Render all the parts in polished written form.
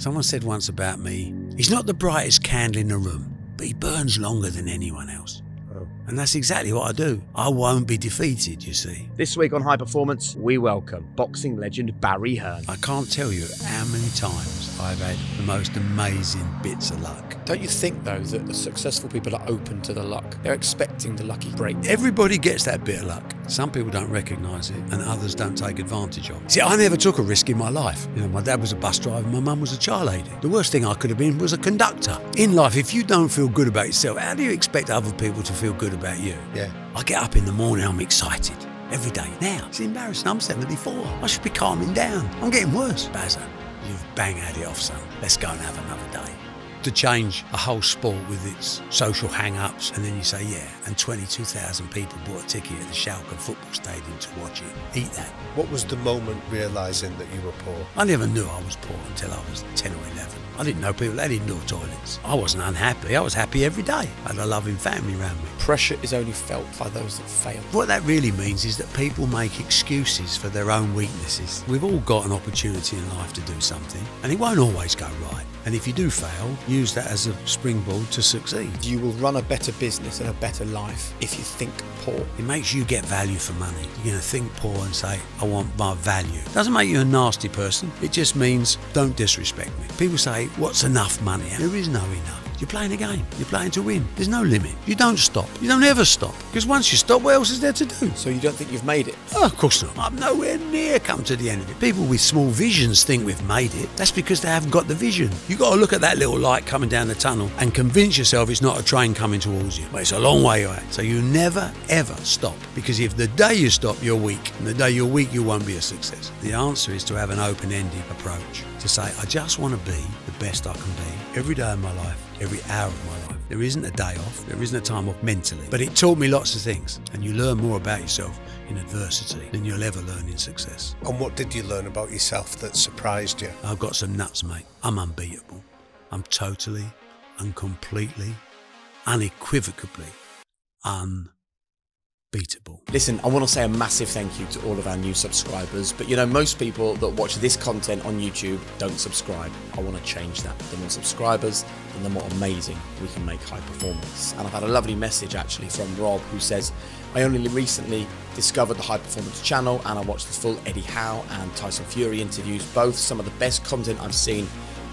Someone said once about me, he's not the brightest candle in the room, but he burns longer than anyone else. Oh. And that's exactly what I do. I won't be defeated, you see. This week on High Performance, we welcome boxing legend Barry Hearn. I can't tell you how many times I've had the most amazing bits of luck. Don't you think, though, that the successful people are open to the luck? They're expecting the lucky break. Everybody gets that bit of luck. Some people don't recognise it and others don't take advantage of it. See, I never took a risk in my life. You know, my dad was a bus driver, my mum was a char lady. The worst thing I could have been was a conductor. In life, if you don't feel good about yourself, how do you expect other people to feel good about you? Yeah. I get up in the morning, I'm excited. Every day. Now, it's embarrassing. I'm 74. I should be calming down. I'm getting worse. Bazza, you've bang had it off, son. Let's go and have another day. To change a whole sport with its social hang-ups, and then you say, yeah, and 22,000 people bought a ticket at the Schalke football stadium to watch it. Eat that. What was the moment realising that you were poor? I never knew I was poor until I was 10 or 11. I didn't know people, they didn't know toilets. I wasn't unhappy, I was happy every day. I had a loving family around me. Pressure is only felt by those that fail. What that really means is that people make excuses for their own weaknesses. We've all got an opportunity in life to do something, and it won't always go right. And if you do fail, use that as a springboard to succeed. You will run a better business and a better life if you think poor. It makes you get value for money. You're gonna think poor and say, I want my value. It doesn't make you a nasty person. It just means don't disrespect me. People say, what's enough money? There is no enough. You're playing a game. You're playing to win. There's no limit. You don't stop. You don't ever stop. Because once you stop, what else is there to do? So you don't think you've made it? Oh, of course not. I'm nowhere near come to the end of it. People with small visions think we've made it. That's because they haven't got the vision. You've got to look at that little light coming down the tunnel and convince yourself it's not a train coming towards you. But it's a long way away. So you never, ever stop. Because if the day you stop, you're weak. And the day you're weak, you won't be a success. The answer is to have an open-ended approach. To say, I just want to be the best I can be every day of my life, every hour of my life. There isn't a day off, there isn't a time off mentally. But it taught me lots of things, and you learn more about yourself in adversity than you'll ever learn in success. And what did you learn about yourself that surprised you? I've got some nuts, mate. I'm unbeatable. I'm totally and completely, unequivocally unbeatable. Listen, I want to say a massive thank you to all of our new subscribers, but you know, most people that watch this content on YouTube don't subscribe. I want to change that. The more subscribers, and the more amazing we can make High Performance. And I've had a lovely message actually from Rob, who says, I only recently discovered the High Performance channel and I watched the full Eddie Howe and Tyson Fury interviews, both some of the best content I've seen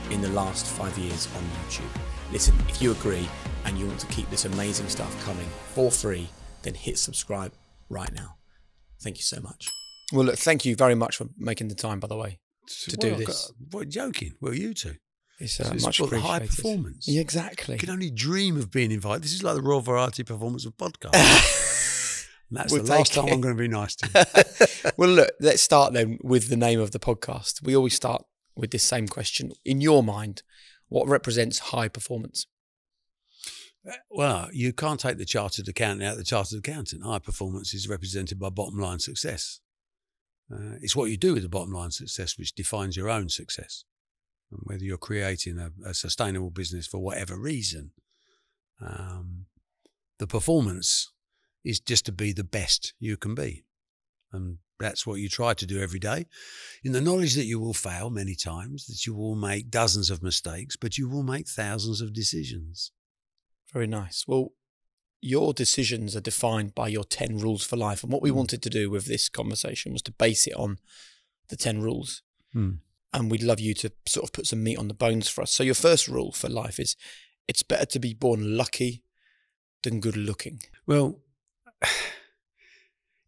in the last 5 years on YouTube. Listen, if you agree and you want to keep this amazing stuff coming for free, then hit subscribe right now. Thank you so much. Well, look, thank you very much for making the time, by the way, to do this. What, joking? Well, you two. It's much appreciated. High Performance. Yeah, exactly. You can only dream of being invited. This is like the Royal Variety Performance of Podcast. And that's the last time I'm going to be nice to you. Well, look, let's start then with the name of the podcast. We always start with this same question. In your mind, what represents high performance? Well, you can't take the chartered accountant out of the chartered accountant. High performance is represented by bottom line success. It's what you do with the bottom line success which defines your own success. And whether you're creating a sustainable business for whatever reason, the performance is just to be the best you can be. And that's what you try to do every day. In the knowledge that you will fail many times, that you will make dozens of mistakes, but you will make thousands of decisions. Very nice. Well, your decisions are defined by your 10 rules for life. And what we wanted to do with this conversation was to base it on the 10 rules. Mm. And we'd love you to sort of put some meat on the bones for us. So your first rule for life is, it's better to be born lucky than good looking. Well,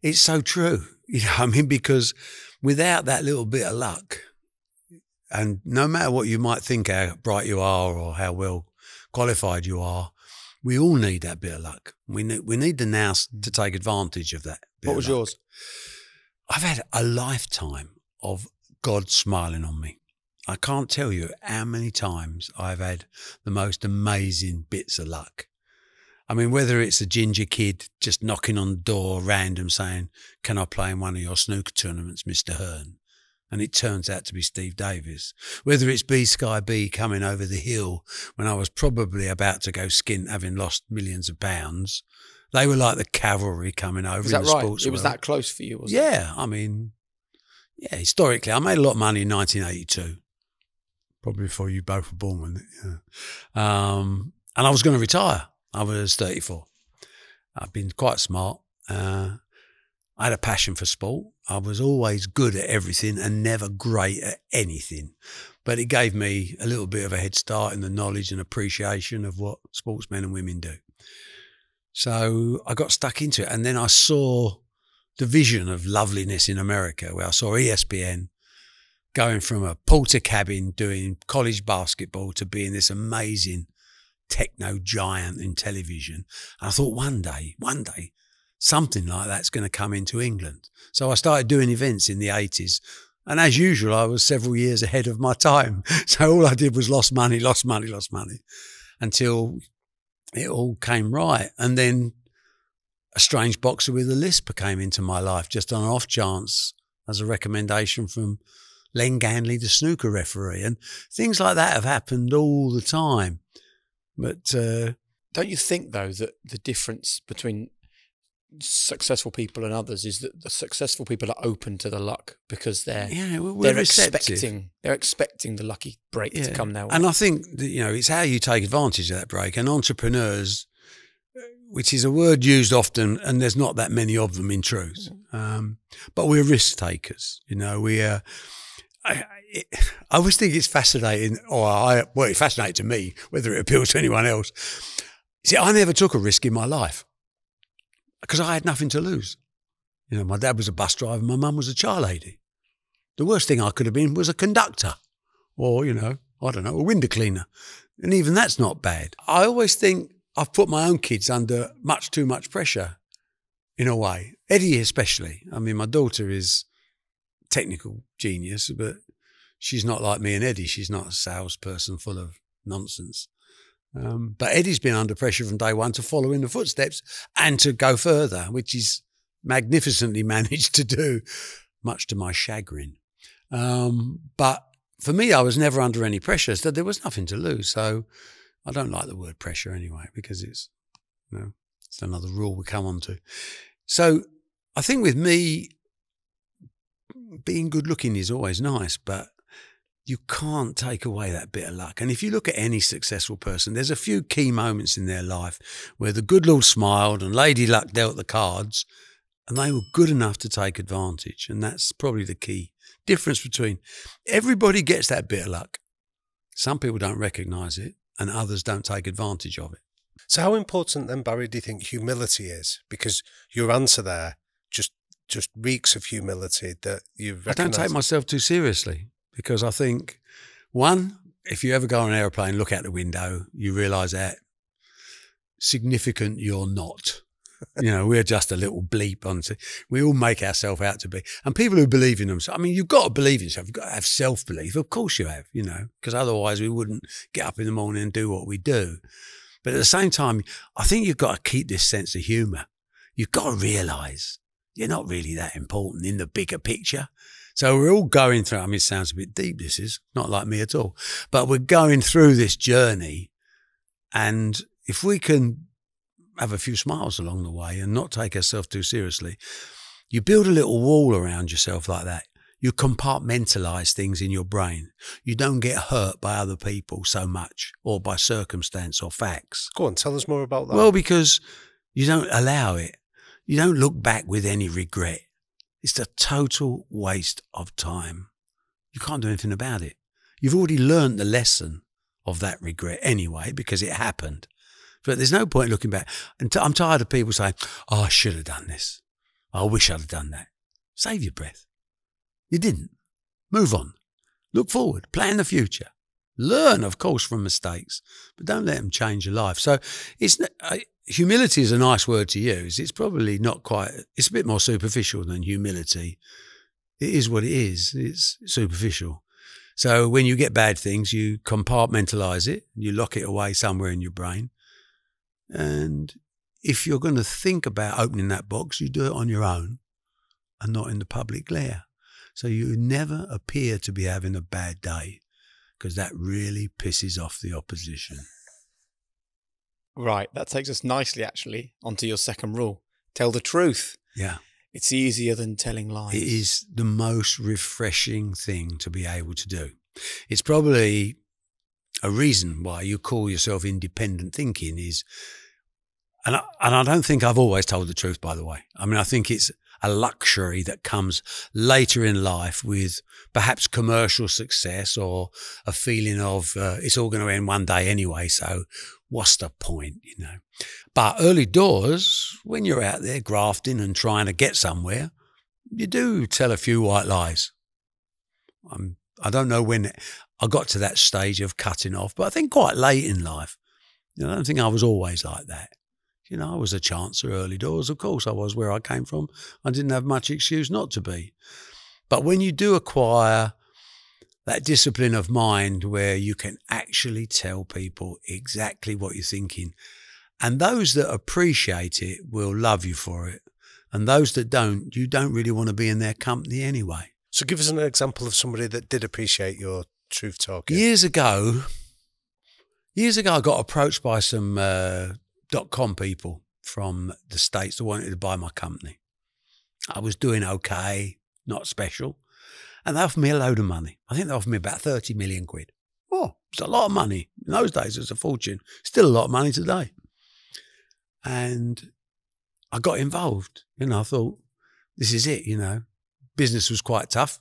it's so true. You know, I mean, because without that little bit of luck, and no matter what you might think how bright you are or how well qualified you are, we all need that bit of luck. We need the now to take advantage of that bit of luck. What was yours? I've had a lifetime of God smiling on me. I can't tell you how many times I've had the most amazing bits of luck. I mean, whether it's a ginger kid just knocking on the door random saying, can I play in one of your snooker tournaments, Mr. Hearn? And it turns out to be Steve Davis. Whether it's B Sky B coming over the hill when I was probably about to go skint, having lost millions of pounds. They were like the cavalry coming over in the sports world. It was that close for you, wasn't it? Yeah, I mean, yeah, historically, I made a lot of money in 1982. probably before you both were born, wasn't it? Yeah. And I was going to retire. I was 34. I've been quite smart. I had a passion for sport. I was always good at everything and never great at anything. But it gave me a little bit of a head start in the knowledge and appreciation of what sportsmen and women do. So I got stuck into it. And then I saw the vision of loveliness in America, where I saw ESPN going from a porter cabin doing college basketball to being this amazing techno giant in television. And I thought one day, something like that's going to come into England. So I started doing events in the 80s. And as usual, I was several years ahead of my time. So all I did was lost money until it all came right. And then a strange boxer with a lisp came into my life just on an off chance as a recommendation from Len Ganley, the snooker referee. And things like that have happened all the time. But don't you think, though, that the difference between successful people and others is that the successful people are open to the luck because they're expecting the lucky break to come their way. And I think that, you know, it's how you take advantage of that break. And entrepreneurs, which is a word used often, and there's not that many of them in truth. But we're risk takers. You know, we are. I always think it's fascinating, or well, it fascinates to me, whether it appeals to anyone else. See, I never took a risk in my life because I had nothing to lose. You know, my dad was a bus driver, my mum was a char lady. The worst thing I could have been was a conductor or, you know, I don't know, a window cleaner. And even that's not bad. I always think I've put my own kids under much too much pressure in a way, Eddie especially. I mean, my daughter is technical genius, but she's not like me and Eddie. She's not a salesperson full of nonsense. But Eddie's been under pressure from day one to follow in the footsteps and to go further, which he's magnificently managed to do, much to my chagrin. But for me, I was never under any pressure, so there was nothing to lose. So I don't like the word pressure anyway, because it's, you know, it's another rule we come on to. So I think with me, being good looking is always nice, but you can't take away that bit of luck. And if you look at any successful person, there's a few key moments in their life where the good Lord smiled and Lady Luck dealt the cards and they were good enough to take advantage. And that's probably the key difference between everybody gets that bit of luck. Some people don't recognise it and others don't take advantage of it. So how important then, Barry, do you think humility is? Because your answer there just reeks of humility that you've recognised. I don't take myself too seriously. Because I think, one, if you ever go on an aeroplane, look out the window, you realise that significant you're not. You know, we're just a little bleep. We all make ourselves out to be. And people who believe in themselves, I mean, you've got to believe in yourself. You've got to have self-belief. Of course you have, you know, because otherwise we wouldn't get up in the morning and do what we do. But at the same time, I think you've got to keep this sense of humour. You've got to realise you're not really that important in the bigger picture. So we're all going through, I mean, it sounds a bit deep, this is, not like me at all, but we're going through this journey, and if we can have a few smiles along the way and not take ourselves too seriously, you build a little wall around yourself like that. You compartmentalise things in your brain. You don't get hurt by other people so much or by circumstance or facts. Go on, tell us more about that. Well, because you don't allow it. You don't look back with any regret. It's a total waste of time. You can't do anything about it. You've already learned the lesson of that regret anyway, because it happened. But there's no point looking back. And I'm tired of people saying, oh, I should have done this. I wish I'd have done that. Save your breath. You didn't. Move on. Look forward. Plan the future. Learn, of course, from mistakes, but don't let them change your life. So it's humility is a nice word to use. It's probably not quite, it's a bit more superficial than humility. It is what it is. It's superficial. So when you get bad things, you compartmentalise it. You lock it away somewhere in your brain. And if you're going to think about opening that box, you do it on your own and not in the public glare. So you never appear to be having a bad day, because that really pisses off the opposition. Right, that takes us nicely, actually, onto your second rule. Tell the truth. Yeah. It's easier than telling lies. It is the most refreshing thing to be able to do. It's probably a reason why you call yourself independent thinking is, and I don't think I've always told the truth, by the way. I mean, I think it's a luxury that comes later in life with perhaps commercial success or a feeling of it's all going to end one day anyway, so what's the point, you know? But early doors, when you're out there grafting and trying to get somewhere, you do tell a few white lies. I don't know when I got to that stage of cutting off, but I think quite late in life. You know, I don't think I was always like that. You know, I was a chancer early doors. Of course I was. Where I came from, I didn't have much excuse not to be. But when you do acquire that discipline of mind where you can actually tell people exactly what you're thinking, and those that appreciate it will love you for it, and those that don't, you don't really want to be in their company anyway. So give us an example of somebody that did appreciate your truth talking. Years ago, I got approached by some dot-com people from the States that wanted to buy my company. I was doing okay, not special. And they offered me a load of money. I think they offered me about 30 million quid. Oh, it's a lot of money. In those days, it was a fortune. Still a lot of money today. And I got involved. You know, I thought, this is it, you know. Business was quite tough.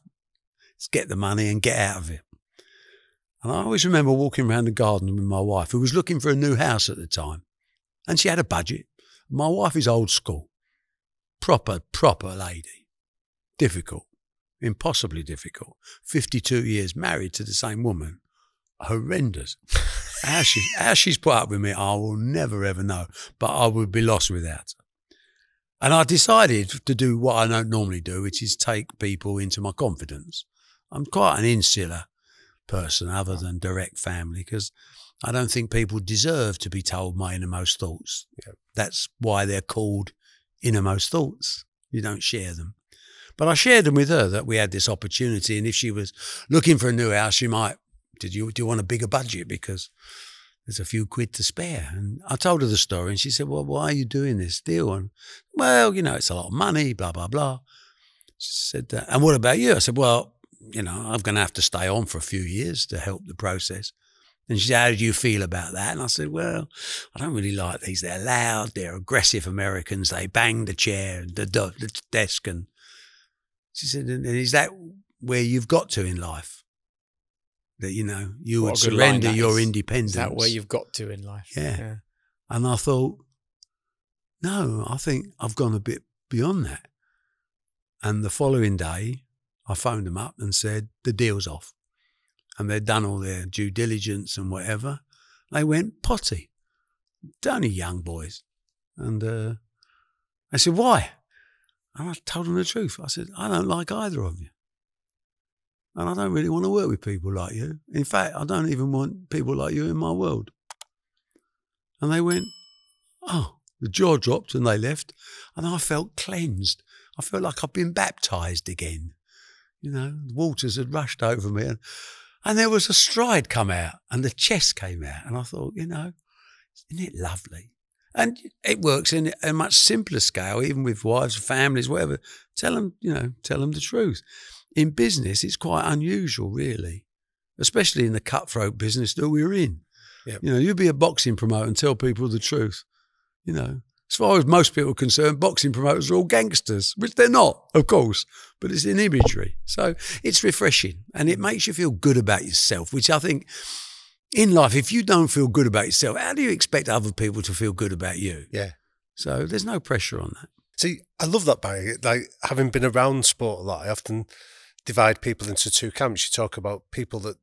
Let's get the money and get out of it. And I always remember walking around the garden with my wife, who was looking for a new house at the time. And she had a budget. My wife is old school. Proper, proper lady. Difficult. Impossibly difficult. 52 years married to the same woman. Horrendous. How she's put up with me, I will never ever know. But I would be lost without her. And I decided to do what I don't normally do, which is take people into my confidence. I'm quite an insular person other than direct family, because I don't think people deserve to be told my innermost thoughts. Yeah. That's why they're called innermost thoughts. You don't share them. But I shared them with her, that we had this opportunity, and if she was looking for a new house, she might, do you want a bigger budget? Because there's a few quid to spare. And I told her the story, and she said, well, why are you doing this deal? And, well, you know, it's a lot of money, blah, blah, blah. She said, and what about you? I said, well, you know, I'm going to have to stay on for a few years to help the process. And she said, how do you feel about that? And I said, well, I don't really like these. They're loud. They're aggressive Americans. They bang the chair and the desk. And she said, and is that where you've got to in life? That, you know, you would surrender your independence. Is that where you've got to in life? Yeah. Yeah. And I thought, no, I think I've gone a bit beyond that. And the following day, I phoned them up and said, the deal's off. And they'd done all their due diligence and whatever. They went potty. They're only young boys. And I said, why? And I told them the truth. I said, I don't like either of you. And I don't really want to work with people like you. In fact, I don't even want people like you in my world. And they went, oh, the jaw dropped, and they left. And I felt cleansed. I felt like I'd been baptised again. You know, the waters had rushed over me. And there was a stride come out, and the chest came out. And I thought, you know, isn't it lovely? And it works in a much simpler scale, even with wives, families, whatever. Tell them, you know, tell them the truth. In business, it's quite unusual, really, especially in the cutthroat business that we're in. Yep. You know, you'd be a boxing promoter and tell people the truth. You know, as far as most people are concerned, boxing promoters are all gangsters, which they're not, of course, but it's an imagery. So it's refreshing, and it makes you feel good about yourself, which I think in life, if you don't feel good about yourself, how do you expect other people to feel good about you? Yeah. So there's no pressure on that. See, I love that, Barry. Like, having been around sport a lot, I often divide people into two camps. You talk about people that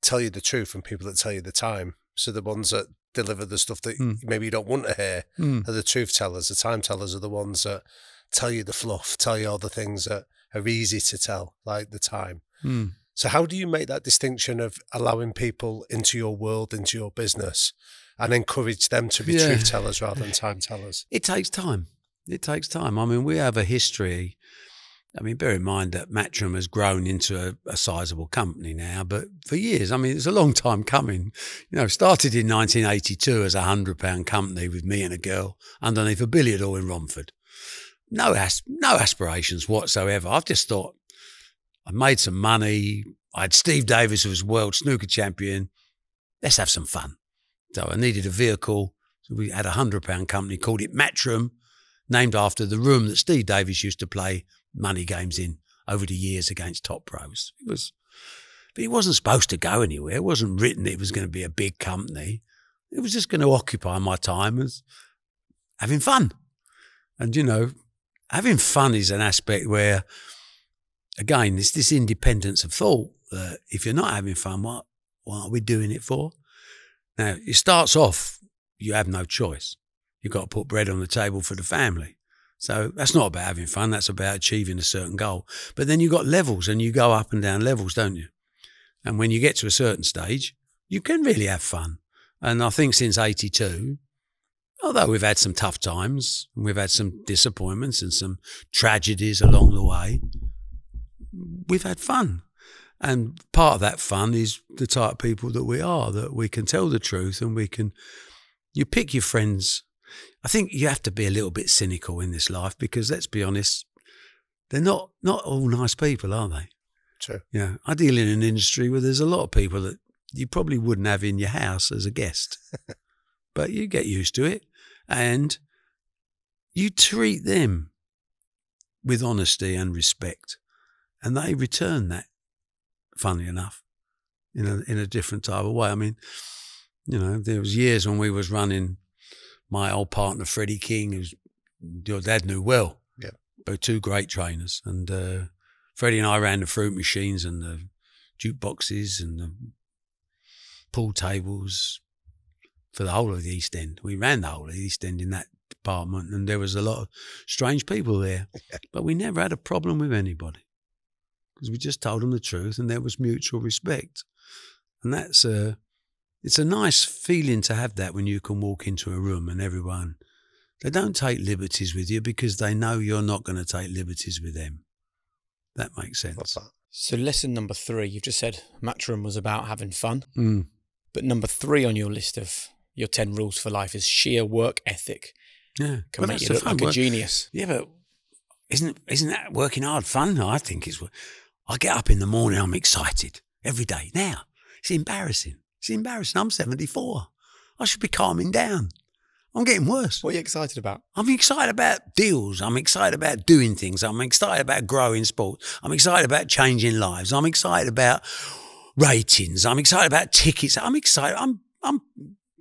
tell you the truth and people that tell you the time. So the ones that deliver the stuff that maybe you don't want to hear are the truth tellers. The time tellers are the ones that tell you the fluff, tell you all the things that are easy to tell, like the time. So how do you make that distinction of allowing people into your world, into your business, and encourage them to be truth tellers rather than time tellers? It takes time. It takes time. I mean, we have a history. I mean, bear in mind that Matchroom has grown into a sizable company now, but for years, I mean, it's a long time coming. You know, started in 1982 as a £100 company with me and a girl underneath a billiard hall in Romford. No aspirations whatsoever. I've just thought, I made some money. I had Steve Davis, who was world snooker champion. Let's have some fun. So I needed a vehicle. So we had a £100 company, called it Matchroom, named after the room that Steve Davis used to play money games in over the years against top pros. It was, but it wasn't supposed to go anywhere. It wasn't written that it was going to be a big company. It was just going to occupy my time as having fun. And, you know, having fun is an aspect where, again, it's this independence of thought that if you're not having fun, what are we doing it for? Now, it starts off, you have no choice. You've got to put bread on the table for the family. So that's not about having fun. That's about achieving a certain goal. But then you've got levels, and you go up and down levels, don't you? And when you get to a certain stage, you can really have fun. And I think since 82, although we've had some tough times and we've had some disappointments and some tragedies along the way, we've had fun. And part of that fun is the type of people that we are, that we can tell the truth and we can, you pick your friends. I think you have to be a little bit cynical in this life because, let's be honest, they're not all nice people, are they? True. Yeah. I deal in an industry where there's a lot of people that you probably wouldn't have in your house as a guest. But you get used to it and you treat them with honesty and respect. And they return that, funnily enough, in a different type of way. I mean, you know, there was years when we was running my old partner, Freddie King, who's your dad knew well. Yeah. But two great trainers. And Freddie and I ran the fruit machines and the jukeboxes and the pool tables for the whole of the East End. We ran the whole of the East End in that department, and there was a lot of strange people there. But we never had a problem with anybody because we just told them the truth and there was mutual respect. And that's a... it's a nice feeling to have that when you can walk into a room and everyone, they don't take liberties with you because they know you're not going to take liberties with them. That makes sense. So lesson number 3, you've just said Matchroom was about having fun. Mm. But number 3 on your list of your 10 rules for life is sheer work ethic. Yeah. Can make you look like a genius. Yeah, but isn't that working hard fun? I think it's, I get up in the morning, I'm excited every day. Now, it's embarrassing. It's embarrassing. I'm 74. I should be calming down. I'm getting worse. What are you excited about? I'm excited about deals. I'm excited about doing things. I'm excited about growing sports. I'm excited about changing lives. I'm excited about ratings. I'm excited about tickets. I'm excited. I'm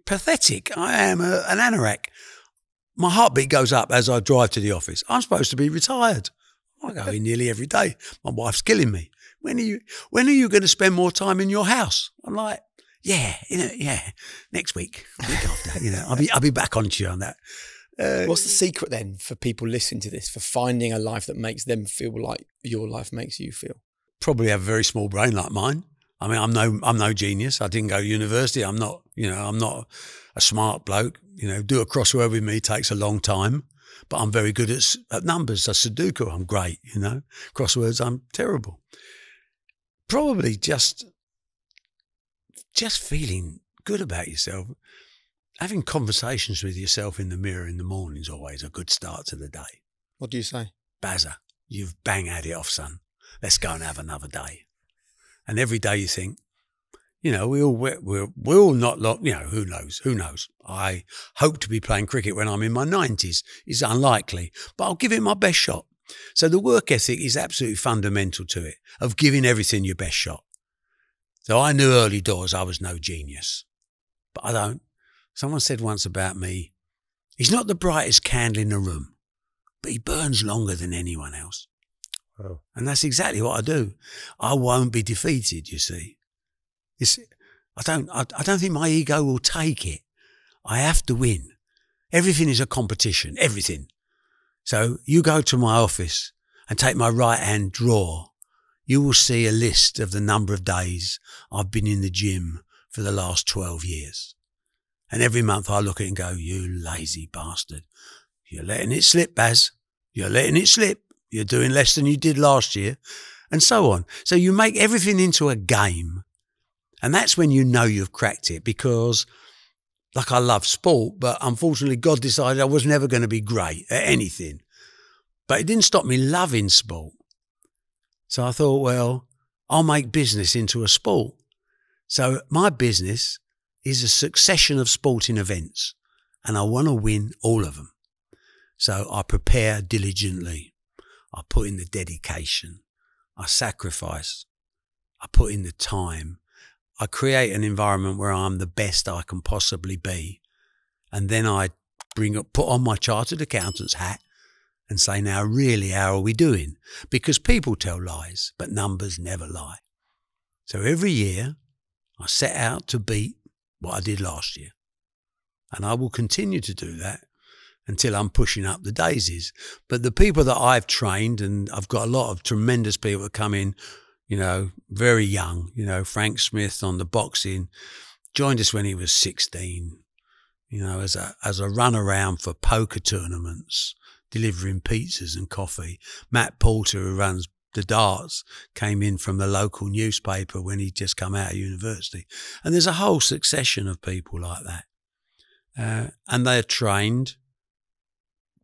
pathetic. I am an anorak. My heartbeat goes up as I drive to the office. I'm supposed to be retired. I go in nearly every day. My wife's killing me. When are you going to spend more time in your house? I'm like, yeah, you know, yeah. Next week, week after, you know, I'll be back on to you on that. What's the secret then for people listening to this, for finding a life that makes them feel like your life makes you feel? Probably have a very small brain like mine. I mean, I'm no genius. I didn't go to university. I'm not, you know, I'm not a smart bloke. You know, do a crossword with me takes a long time, but I'm very good at numbers. A Sudoku, I'm great. You know, crosswords, I'm terrible. Probably just feeling good about yourself. Having conversations with yourself in the mirror in the morning is always a good start to the day. What do you say? Bazza, you've bang had it off, son. Let's go and have another day. And every day you think, you know, we're all not, you know, who knows? Who knows? I hope to be playing cricket when I'm in my 90s. It's unlikely, but I'll give it my best shot. So the work ethic is absolutely fundamental to it, of giving everything your best shot. So I knew early doors I was no genius, but I don't. Someone said once about me, he's not the brightest candle in the room, but he burns longer than anyone else. Oh. And that's exactly what I do. I won't be defeated, you see. It's, I don't think my ego will take it. I have to win. Everything is a competition, everything. So you go to my office and take my right-hand drawer. You will see a list of the number of days I've been in the gym for the last 12 years. And every month I look at it and go, you lazy bastard. You're letting it slip, Baz. You're letting it slip. You're doing less than you did last year, and so on. So you make everything into a game. And that's when you know you've cracked it because, like, I love sport, but unfortunately God decided I was never going to be great at anything. But it didn't stop me loving sport. So I thought, well, I'll make business into a sport. So my business is a succession of sporting events, and I want to win all of them. So I prepare diligently. I put in the dedication. I sacrifice. I put in the time. I create an environment where I'm the best I can possibly be. And then I put on my chartered accountant's hat and say, now really, how are we doing? Because people tell lies, but numbers never lie. So every year I set out to beat what I did last year. And I will continue to do that until I'm pushing up the daisies. But the people that I've trained, and I've got a lot of tremendous people that come in, you know, very young, you know, Frank Smith on the boxing, joined us when he was 16, you know, as a run around for poker tournaments, delivering pizzas and coffee. Matt Porter, who runs the darts, came in from the local newspaper when he'd just come out of university. And there's a whole succession of people like that. And they're trained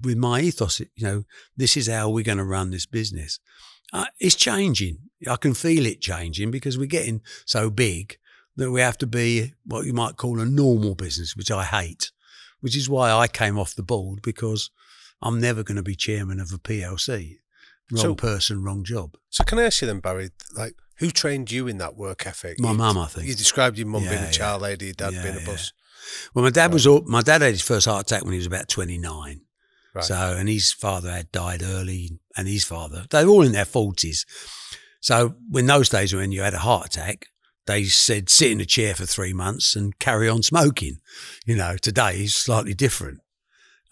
with my ethos, you know, this is how we're going to run this business. It's changing. I can feel it changing because we're getting so big that we have to be what you might call a normal business, which I hate, which is why I came off the board, because I'm never going to be chairman of a PLC. Wrong person, wrong job. So can I ask you then, Barry, like, who trained you in that work ethic? My mum, I think. You described your mum being a child lady, your dad being a bus. Well, my dad had his first heart attack when he was about 29. Right. So, and his father had died early, and his father, they were all in their 40s. So in those days when you had a heart attack, they said sit in a chair for 3 months and carry on smoking. You know, today is slightly different.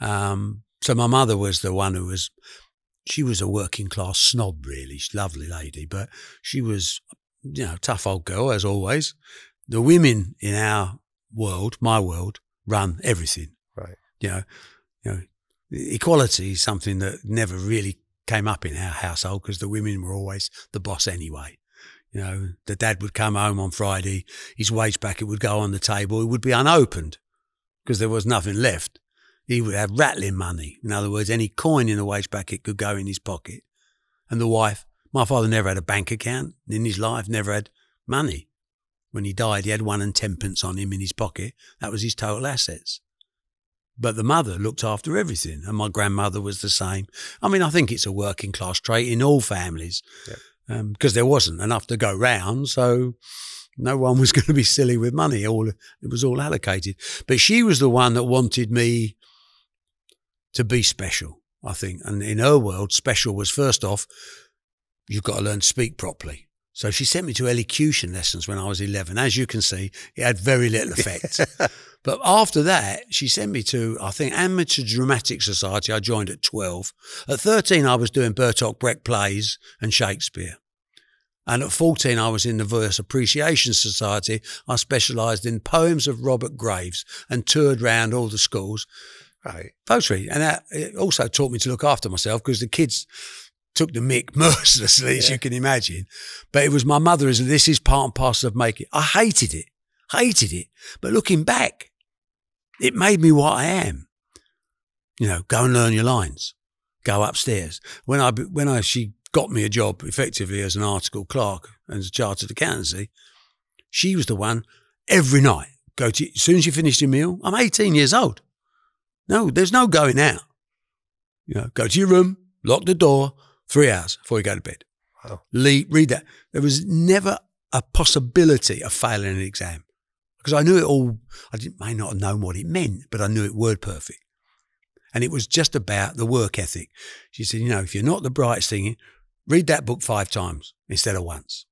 So my mother was the one who was, she was a working class snob really, lovely lady, but she was, you know, tough old girl as always. The women in our world, my world, run everything. Right. You know, equality is something that never really came up in our household because the women were always the boss anyway. You know, the dad would come home on Friday, his wage packet would go on the table, it would be unopened because there was nothing left. He would have rattling money. In other words, any coin in the wage packet could go in his pocket. And the wife, my father never had a bank account in his life, never had money. When he died, he had 1 and 10 pence on him in his pocket. That was his total assets. But the mother looked after everything, and my grandmother was the same. I mean, I think it's a working class trait in all families because there wasn't enough to go round, so no one was going to be silly with money. It was all allocated. But she was the one that wanted me to be special, I think. And in her world, special was, first off, you've got to learn to speak properly. So she sent me to elocution lessons when I was 11. As you can see, it had very little effect. But after that, she sent me to, I think, Amateur Dramatic Society. I joined at 12. At 13, I was doing Bertolt Brecht plays and Shakespeare. And at 14, I was in the Verse Appreciation Society. I specialised in poems of Robert Graves and toured round all the schools. Right. Poetry. And that, it also taught me to look after myself because the kids took the mick mercilessly, as you can imagine. But it was my mother, and this is part and parcel of making. I hated it, But looking back, it made me what I am. You know, go and learn your lines, go upstairs. When she got me a job effectively as an article clerk and as a chartered accountancy, she was the one every night. As soon as you finished your meal, I'm 18 years old. No, there's no going out. You know, go to your room, lock the door, 3 hours before you go to bed. Wow. Read that. There was never a possibility of failing an exam because I knew it all. I may not have known what it meant, but I knew it word perfect. And it was just about the work ethic. She said, you know, if you're not the brightest thing, read that book 5 times instead of once.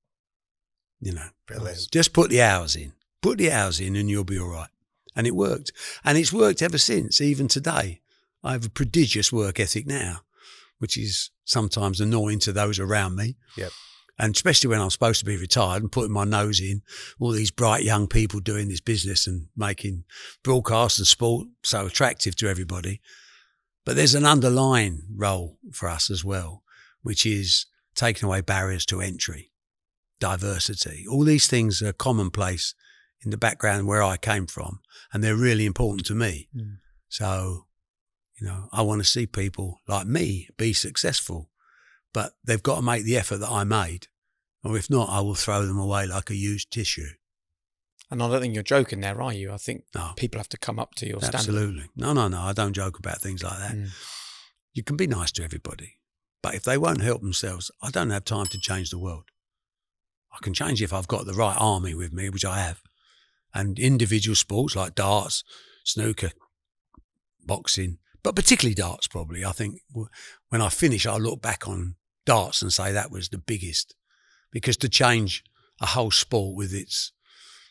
You know, brilliant. Just put the hours in. Put the hours in and you'll be all right. And it worked. And it's worked ever since, even today. I have a prodigious work ethic now, which is sometimes annoying to those around me. Yep. And especially when I'm supposed to be retired and putting my nose in all these bright young people doing this business and making broadcast and sport so attractive to everybody. But there's an underlying role for us as well, which is taking away barriers to entry, diversity. All these things are commonplace in the background where I came from, and they're really important to me. Mm. So, you know, I want to see people like me be successful, but they've got to make the effort that I made Or if not, I will throw them away like a used tissue. And I don't think you're joking there, are you? I think people have to come up to your standard. Absolutely. No, no, no. I don't joke about things like that. Mm. You can be nice to everybody, but if they won't help themselves, I don't have time to change the world. I can change if I've got the right army with me, which I have. And individual sports like darts, snooker, boxing, but particularly darts probably. I think when I finish, I'll look back on darts and say that was the biggest. Because to change a whole sport with its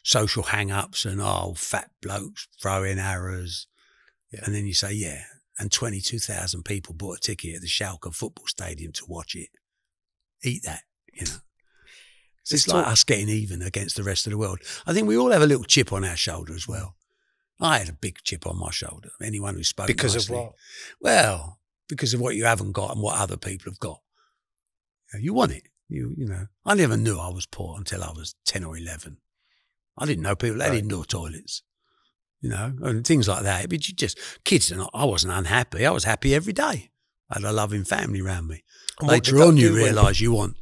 social hang-ups and, oh, fat blokes throwing arrows. Yeah. And then you say, yeah, and 22,000 people bought a ticket at the Schalke football stadium to watch it. Eat that, you know. It's like us getting even against the rest of the world. I think we all have a little chip on our shoulder as well. I had a big chip on my shoulder. Anyone who spoke because nicely, of what? Well, because of what you haven't got and what other people have got. You want it. You know. I never knew I was poor until I was 10 or 11. I didn't know people had indoor toilets, you know, and things like that. But you just, kids, I wasn't unhappy. I was happy every day. I had a loving family around me. Later on, you realise you want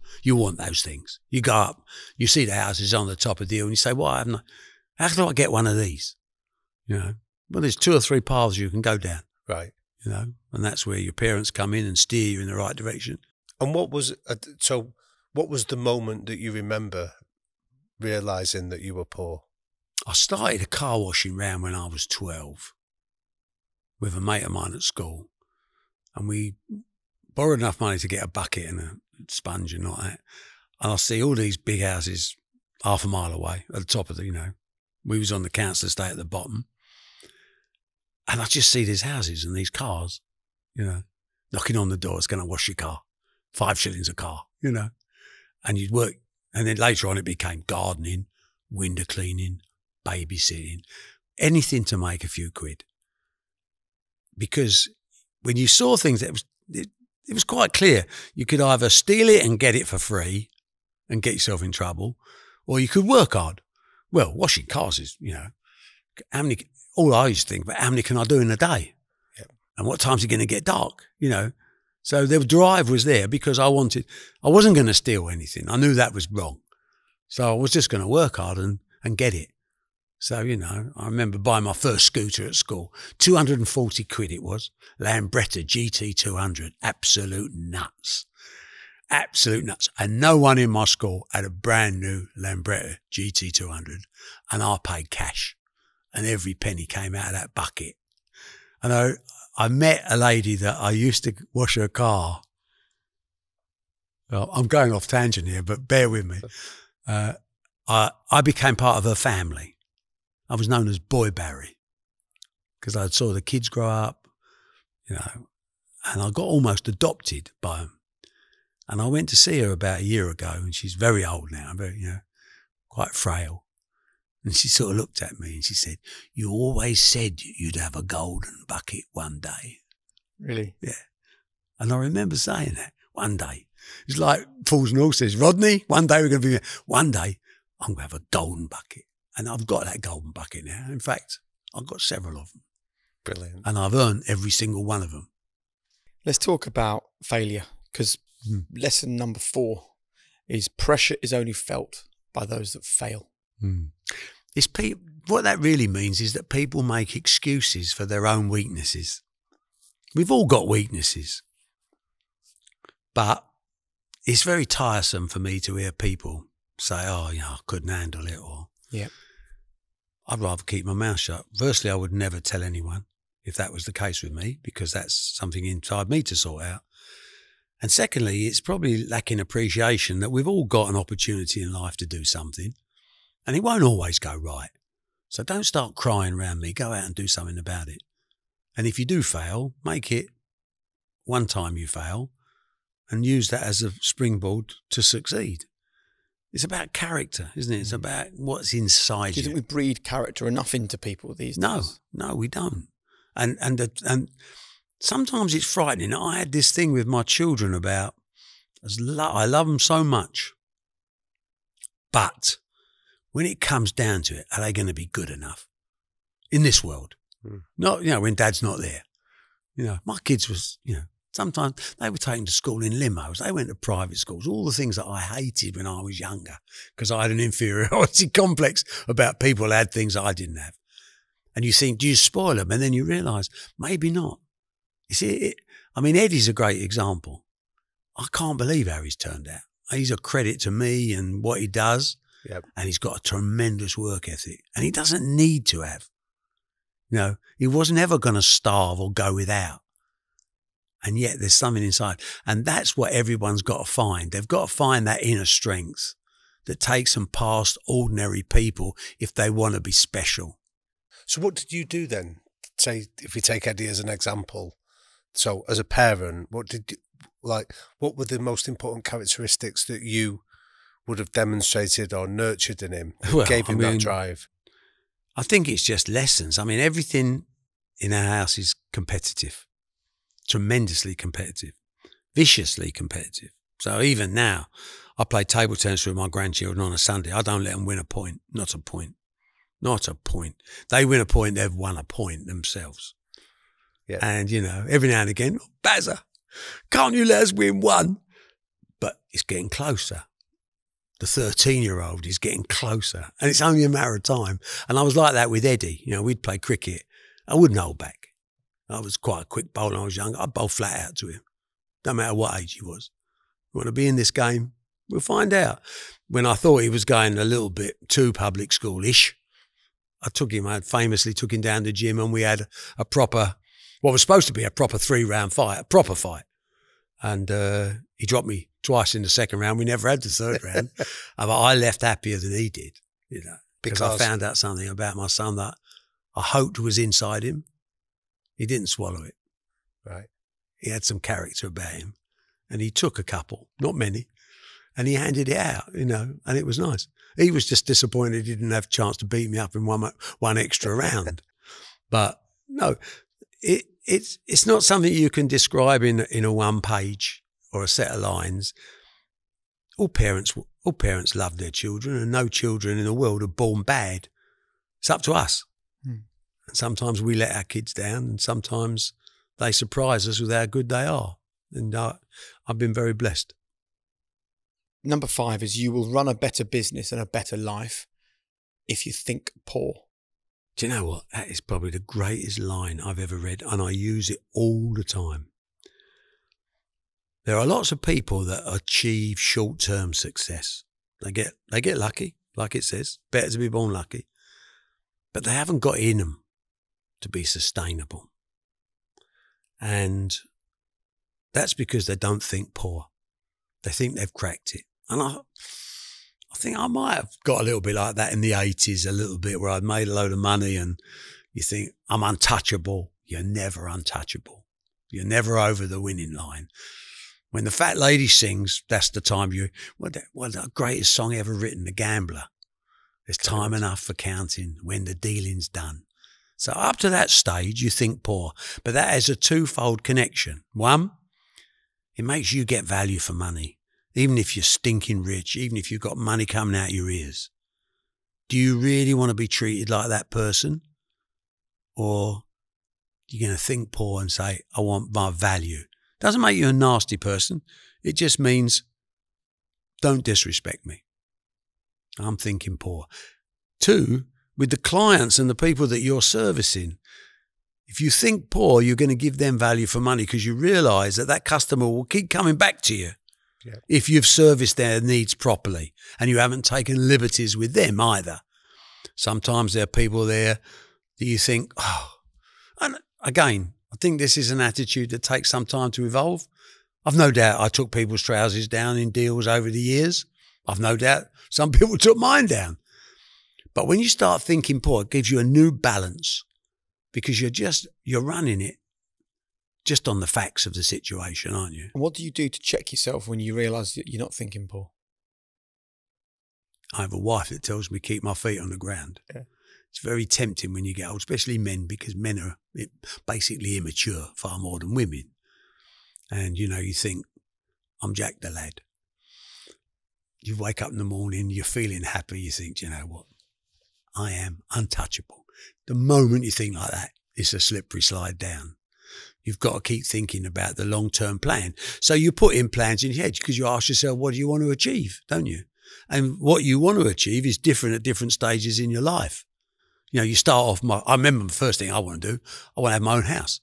those things. You go up, you see the houses on the top of the hill and you say, why haven't I? How can I get one of these? You know, well, there's 2 or 3 paths you can go down. Right. You know, and that's where your parents come in and steer you in the right direction. And what was the moment that you remember realising that you were poor? I started a car washing round when I was 12 with a mate of mine at school. And we borrowed enough money to get a bucket and a sponge and all that. And I see all these big houses half a mile away at the top of the, you know, we was on the council estate at the bottom. And I just see these houses and these cars, you know, knocking on the doors, going to wash your car, 5 shillings a car, you know. And you'd work. And then later on it became gardening, window cleaning, babysitting, anything to make a few quid. Because when you saw things, it was quite clear. You could either steal it and get it for free and get yourself in trouble, or you could work hard. Well, washing cars is, you know, how many, all I used to think about, how many can I do in a day? Yep. And what time's it going to get dark, you know? So the drive was there because I wasn't going to steal anything. I knew that was wrong. So I was just going to work hard and get it. So, you know, I remember buying my first scooter at school. 240 quid it was. Lambretta GT200. Absolute nuts. Absolute nuts. And no one in my school had a brand new Lambretta GT200. And I paid cash. And every penny came out of that bucket. And I met a lady that I used to wash her car. Well, I'm going off tangent here, but bear with me. I became part of her family. I was known as Boy Barry because I saw the kids grow up, you know, and I got almost adopted by them. And I went to see her about a year ago, and she's very old now, very, you know, quite frail. And she sort of looked at me and she said, "You always said you'd have a golden bucket one day." Really? Yeah. And I remember saying that, one day. It's like Fools and All says, Rodney, one day we're going to be, one day I'm going to have a golden bucket. And I've got that golden bucket now. In fact, I've got several of them. Brilliant. And I've earned every single one of them. Let's talk about failure, because lesson number 4 is pressure is only felt by those that fail. Mm. What that really means is that people make excuses for their own weaknesses. We've all got weaknesses. But it's very tiresome for me to hear people say, oh, you know, I couldn't handle it, or... Yeah. I'd rather keep my mouth shut. Firstly, I would never tell anyone if that was the case with me, because that's something inside me to sort out. And secondly, it's probably lacking appreciation that we've all got an opportunity in life to do something and it won't always go right. So don't start crying around me. Go out and do something about it. And if you do fail, make it one time you fail and use that as a springboard to succeed. It's about character, isn't it? It's about what's inside you. Do you think we breed character enough into people these days? No, no, we don't. And sometimes it's frightening. I had this thing with my children about, I love them so much, but when it comes down to it, are they going to be good enough in this world? Not, you know, when dad's not there. You know, my kids was, you know, Sometimes they were taken to school in limos. They went to private schools, all the things that I hated when I was younger because I had an inferiority complex about people who had things that I didn't have. And you think, do you spoil them? And then you realise, maybe not. You see, I mean, Eddie's a great example. I can't believe how he's turned out. He's a credit to me and what he does. Yep. And he's got a tremendous work ethic. And he doesn't need to have. You know, he wasn't ever going to starve or go without. And yet there's something inside. And that's what everyone's got to find. They've got to find that inner strength that takes them past ordinary people if they want to be special. So what did you do then? Say, if we take Eddie as an example, so as a parent, what did you, like, what were the most important characteristics that you would have demonstrated or nurtured in him, well, gave him that drive? I think it's just lessons. I mean, everything in our house is competitive, tremendously competitive, viciously competitive. So even now, I play table tennis with my grandchildren on a Sunday. I don't let them win a point, not a point, not a point. They win a point, they've won a point themselves. Yeah. And, you know, every now and again, Bazza, can't you let us win one? But it's getting closer. The 13-year-old is getting closer, and it's only a matter of time. And I was like that with Eddie. You know, we'd play cricket. I wouldn't hold back. I was quite a quick bowler when I was younger. I'd bowl flat out to him, no matter what age he was. You want to be in this game? We'll find out. When I thought he was going a little bit too public school-ish, I took him. I famously took him down to the gym, and we had a proper, what was supposed to be a proper three-round fight, a proper fight. And he dropped me twice in the second round. We never had the third round. But I left happier than he did, you know, because I found out something about my son that I hoped was inside him. He didn't swallow it. Right. He had some character about him, and he took a couple, not many, and he handed it out, you know, and it was nice. He was just disappointed he didn't have a chance to beat me up in one extra round. But no, it's not something you can describe in a one page or a set of lines. All parents love their children, and no children in the world are born bad. It's up to us. Mm. And sometimes we let our kids down, and sometimes they surprise us with how good they are. And I've been very blessed. Number 5 is you will run a better business and a better life if you think poor. Do you know what? That is probably the greatest line I've ever read, and I use it all the time. There are lots of people that achieve short-term success. They get lucky, like it says. Better to be born lucky. But they haven't got in them to be sustainable. And that's because they don't think poor. They think they've cracked it. And I think I might have got a little bit like that in the 80s, a little bit, where I'd made a load of money and you think, I'm untouchable. You're never untouchable. You're never over the winning line. When the fat lady sings, that's the time you, what the greatest song ever written, The Gambler. There's time enough for counting when the dealing's done. So up to that stage, you think poor, but that has a twofold connection. One, it makes you get value for money. Even if you're stinking rich, even if you've got money coming out your ears, do you really want to be treated like that person? Or you're going to think poor and say, I want my value. Doesn't make you a nasty person. It just means don't disrespect me. I'm thinking poor. 2, with the clients and the people that you're servicing, if you think poor, you're going to give them value for money because you realise that that customer will keep coming back to you. Yeah. If you've serviced their needs properly and you haven't taken liberties with them either. Sometimes there are people there that you think, oh, and again, I think this is an attitude that takes some time to evolve. I've no doubt I took people's trousers down in deals over the years. I've no doubt some people took mine down. But when you start thinking poor, it gives you a new balance because you're running it just on the facts of the situation, aren't you? And what do you do to check yourself when you realise that you're not thinking poor? I have a wife that tells me keep my feet on the ground. Yeah. It's very tempting when you get old, especially men, because men are basically immature far more than women. And, you know, you think, I'm Jack the lad. You wake up in the morning, you're feeling happy, you think, do you know what? I am untouchable. The moment you think like that, it's a slippery slide down. You've got to keep thinking about the long-term plan. So you put in plans in your head because you ask yourself, what do you want to achieve, don't you? And what you want to achieve is different at different stages in your life. You know, you start off, I remember the first thing I want to do, I want to have my own house.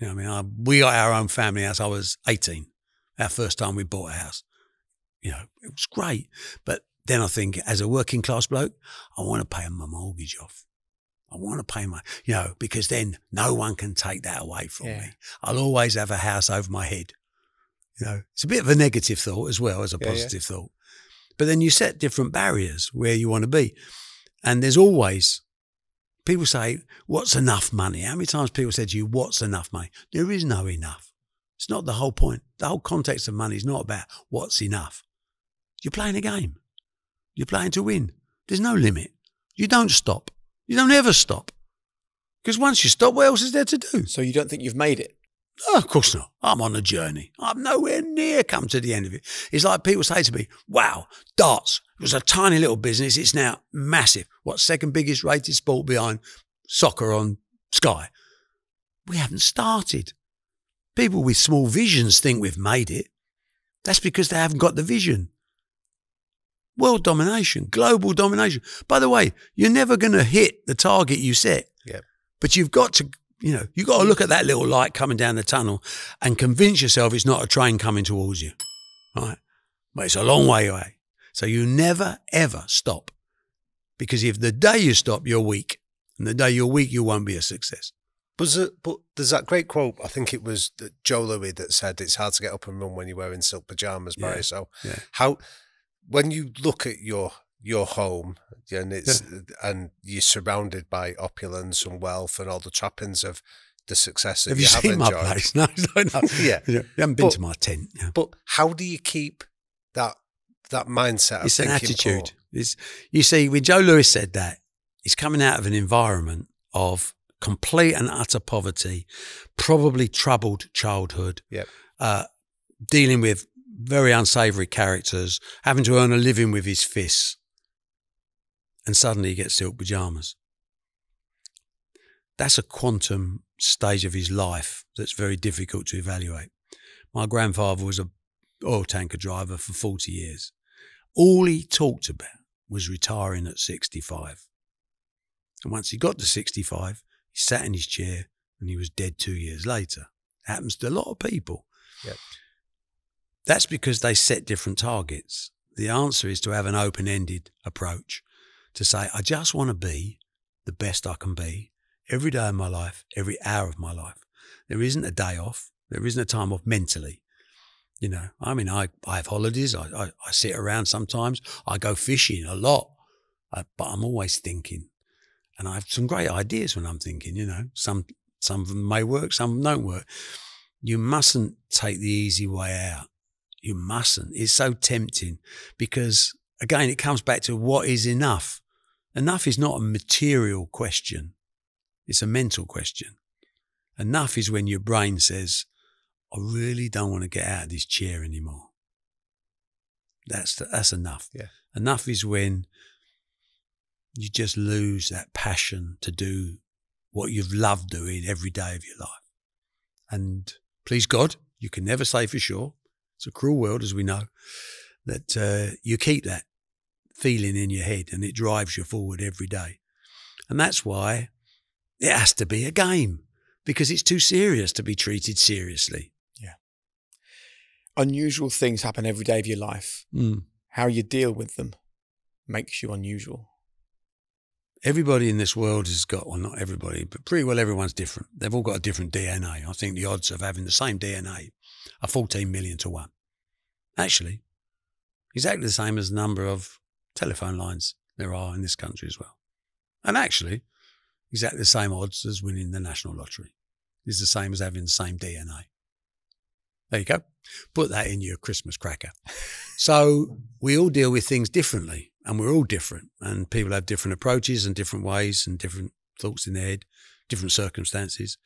You know what I mean? We got our own family house. I was 18, our first time we bought a house. You know, it was great. But then I think as a working class bloke, I want to pay my mortgage off. I want to pay my, you know, because then no one can take that away from me. I'll always have a house over my head. You know, it's a bit of a negative thought as well as a positive thought. But then you set different barriers where you want to be. And there's always, people say, what's enough money? How many times people said to you, what's enough money? There is no enough. It's not the whole point. The whole context of money is not about what's enough. You're playing a game. You're playing to win. There's no limit. You don't stop. You don't ever stop. Because once you stop, what else is there to do? So you don't think you've made it? No, of course not. I'm on a journey. I'm nowhere near come to the end of it. It's like people say to me, wow, darts, it was a tiny little business. It's now massive. What, second biggest rated sport behind soccer on Sky? We haven't started. People with small visions think we've made it. That's because they haven't got the vision. World domination, global domination. By the way, you're never going to hit the target you set. Yeah. But you've got to, you know, you've got to look at that little light coming down the tunnel and convince yourself it's not a train coming towards you, right? But it's a long way away. So you never, ever stop, because if the day you stop, you're weak, and the day you're weak, you won't be a success. But there's that great quote, I think it was Joe Louis that said, it's hard to get up and run when you're wearing silk pajamas, Barry. So how... when you look at your home and it's and you're surrounded by opulence and wealth and all the trappings of the success that have you have enjoyed. Have you seen my place? No. You haven't been to my tent. No. But how do you keep that mindset? It's an attitude. It's, you see, when Joe Louis said that, he's coming out of an environment of complete and utter poverty, probably troubled childhood, dealing with very unsavoury characters, having to earn a living with his fists, and suddenly he gets silk pyjamas. That's a quantum stage of his life that's very difficult to evaluate. My grandfather was an oil tanker driver for 40 years. All he talked about was retiring at 65. And once he got to 65, he sat in his chair and he was dead 2 years later. It happens to a lot of people. Yep. That's because they set different targets. The answer is to have an open-ended approach, to say, I just want to be the best I can be every day of my life, every hour of my life. There isn't a day off. There isn't a time off mentally. You know, I mean, I have holidays. I sit around sometimes. I go fishing a lot, but I'm always thinking. And I have some great ideas when I'm thinking, you know, some of them may work, some of them don't work. You mustn't take the easy way out. You mustn't. It's so tempting because, again, it comes back to what is enough. Enough is not a material question. It's a mental question. Enough is when your brain says, I really don't want to get out of this chair anymore. That's enough. Yeah. Enough is when you just lose that passion to do what you've loved doing every day of your life. And please God, you can never say for sure. It's a cruel world, as we know, that you keep that feeling in your head and it drives you forward every day. And that's why it has to be a game, because it's too serious to be treated seriously. Yeah. Unusual things happen every day of your life. Mm. How you deal with them makes you unusual. Everybody in this world has got, well, not everybody, but pretty well everyone's different. They've all got a different DNA. I think the odds of having the same DNA are 14 million to one. Actually, exactly the same as the number of telephone lines there are in this country as well. And actually, exactly the same odds as winning the national lottery. It's the same as having the same DNA. There you go. Put that in your Christmas cracker. So we all deal with things differently and we're all different, and people have different approaches and different ways and different thoughts in their head, different circumstances.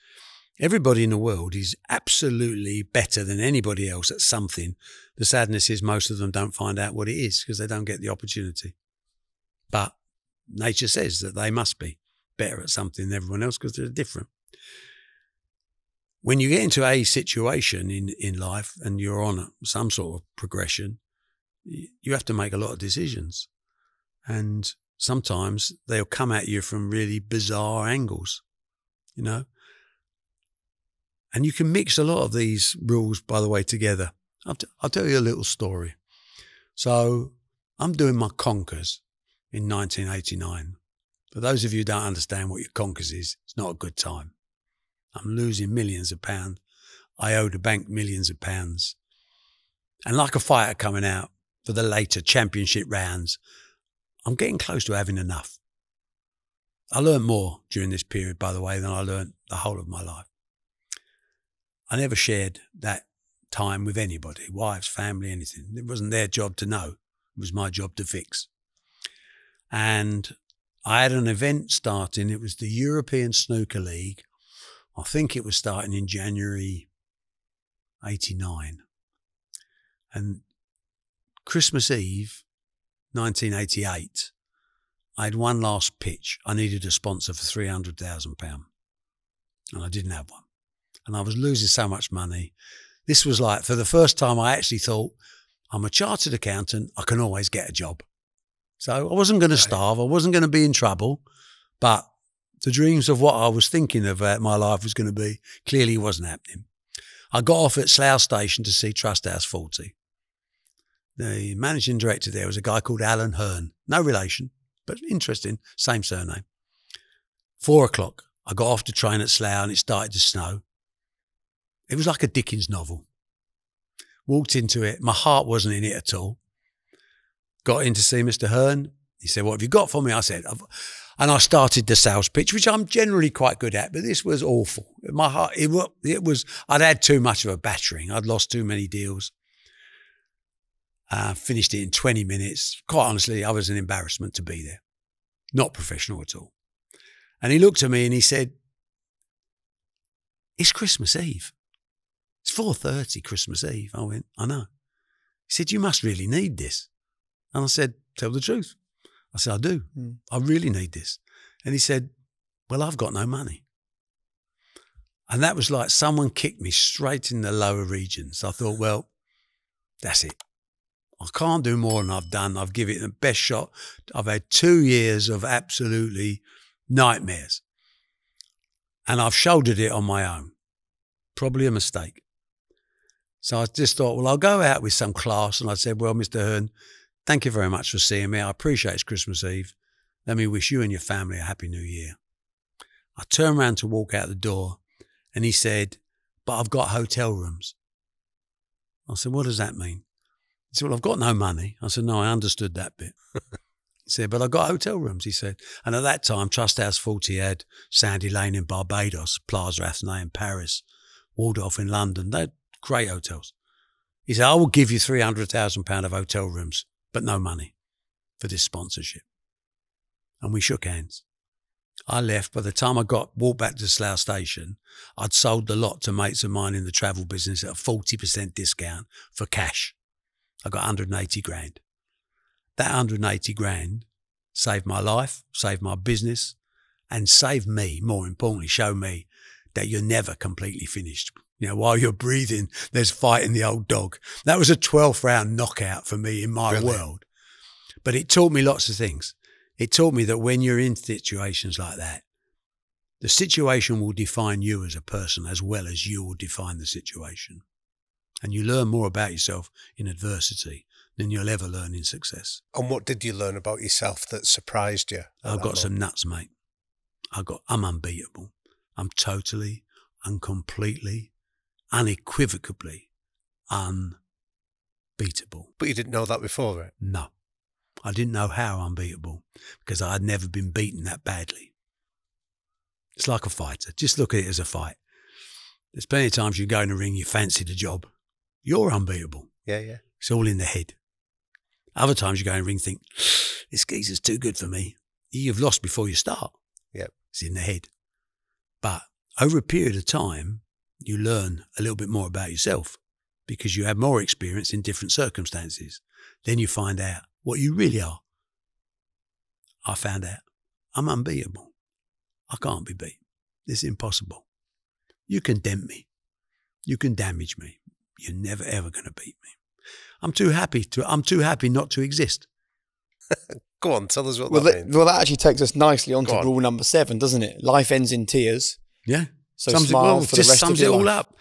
Everybody in the world is absolutely better than anybody else at something. The sadness is most of them don't find out what it is because they don't get the opportunity. But nature says that they must be better at something than everyone else because they're different. when you get into a situation in life and you're on some sort of progression, you have to make a lot of decisions. And sometimes they'll come at you from really bizarre angles, you know. And you can mix a lot of these rules, by the way, together. I'll tell you a little story. So I'm doing my conkers in 1989. For those of you who don't understand what your conkers is, it's not a good time. I'm losing millions of pounds. I owe the bank millions of pounds. And like a fighter coming out for the later championship rounds, I'm getting close to having enough. I learned more during this period, by the way, than I learned the whole of my life. I never shared that time with anybody, wives, family, anything. It wasn't their job to know. It was my job to fix. And I had an event starting. It was the European Snooker League. I think it was starting in January 89. And Christmas Eve, 1988, I had one last pitch. I needed a sponsor for £300,000 and I didn't have one. And I was losing so much money. This was like, for the first time, I actually thought, I'm a chartered accountant. I can always get a job. So I wasn't going to starve. I wasn't going to be in trouble. But the dreams of what I was thinking of my life was going to be clearly wasn't happening. I got off at Slough Station to see Trust House 40. The managing director there was a guy called Alan Hearn. No relation, but interesting. Same surname. 4 o'clock. I got off the train at Slough and it started to snow. It was like a Dickens novel. Walked into it. My heart wasn't in it at all. Got in to see Mr. Hearn. He said, what have you got for me? I said, and I started the sales pitch, which I'm generally quite good at, but this was awful. My heart, I'd had too much of a battering. I'd lost too many deals. Finished it in 20 minutes. Quite honestly, I was an embarrassment to be there. Not professional at all. And he looked at me and he said, it's Christmas Eve. It's 4:30 Christmas Eve. I went, I know. He said, you must really need this. And I said, tell the truth. I said, I do. I really need this. And he said, well, I've got no money. And that was like someone kicked me straight in the lower regions. I thought, well, that's it. I can't do more than I've done. I've given it the best shot. I've had 2 years of absolutely nightmares. And I've shouldered it on my own. Probably a mistake. So I just thought, well, I'll go out with some class. And I said, well, Mr. Hearn, thank you very much for seeing me. I appreciate it's Christmas Eve. Let me wish you and your family a happy new year. I turned around to walk out the door and he said, but I've got hotel rooms. I said, what does that mean? He said, well, I've got no money. I said, no, I understood that bit. He said, but I've got hotel rooms, he said. And at that time, Trust House 40 had Sandy Lane in Barbados, Plaza Athenai in Paris, Waldorf in London. They're great hotels. He said, I will give you £300,000 of hotel rooms, but no money for this sponsorship. And we shook hands. I left. By the time I walked back to Slough Station, I'd sold the lot to mates of mine in the travel business at a 40% discount for cash. I got 180 grand. That 180 grand saved my life, saved my business, and saved me, more importantly, showed me that you're never completely finished. You know, while you're breathing, there's fighting the old dog. That was a 12th round knockout for me in my world. But it taught me lots of things. It taught me that when you're in situations like that, the situation will define you as a person as well as you will define the situation. And you learn more about yourself in adversity than you'll ever learn in success. And what did you learn about yourself that surprised you? I've got some nuts, mate. I'm unbeatable. I'm totally and completely, unequivocally unbeatable. But you didn't know that before, right? No. I didn't know how unbeatable because I had never been beaten that badly. It's like a fighter. Just look at it as a fight. There's plenty of times you go in the ring, you fancy the job. You're unbeatable. Yeah, yeah. It's all in the head. Other times you go in the ring and think, this geezer's too good for me. You've lost before you start. Yep. It's in the head. But over a period of time, you learn a little bit more about yourself because you have more experience in different circumstances. Then you find out what you really are. I found out I'm unbeatable. I can't be beat. It's impossible. You can dent me. You can damage me. You're never, ever going to beat me. I'm too happy not to exist. Go on, tell us what that means. Well, that actually takes us nicely onto rule number 7, doesn't it? Life ends in tears. Yeah. So smile for the rest of your life. Just sums it all up.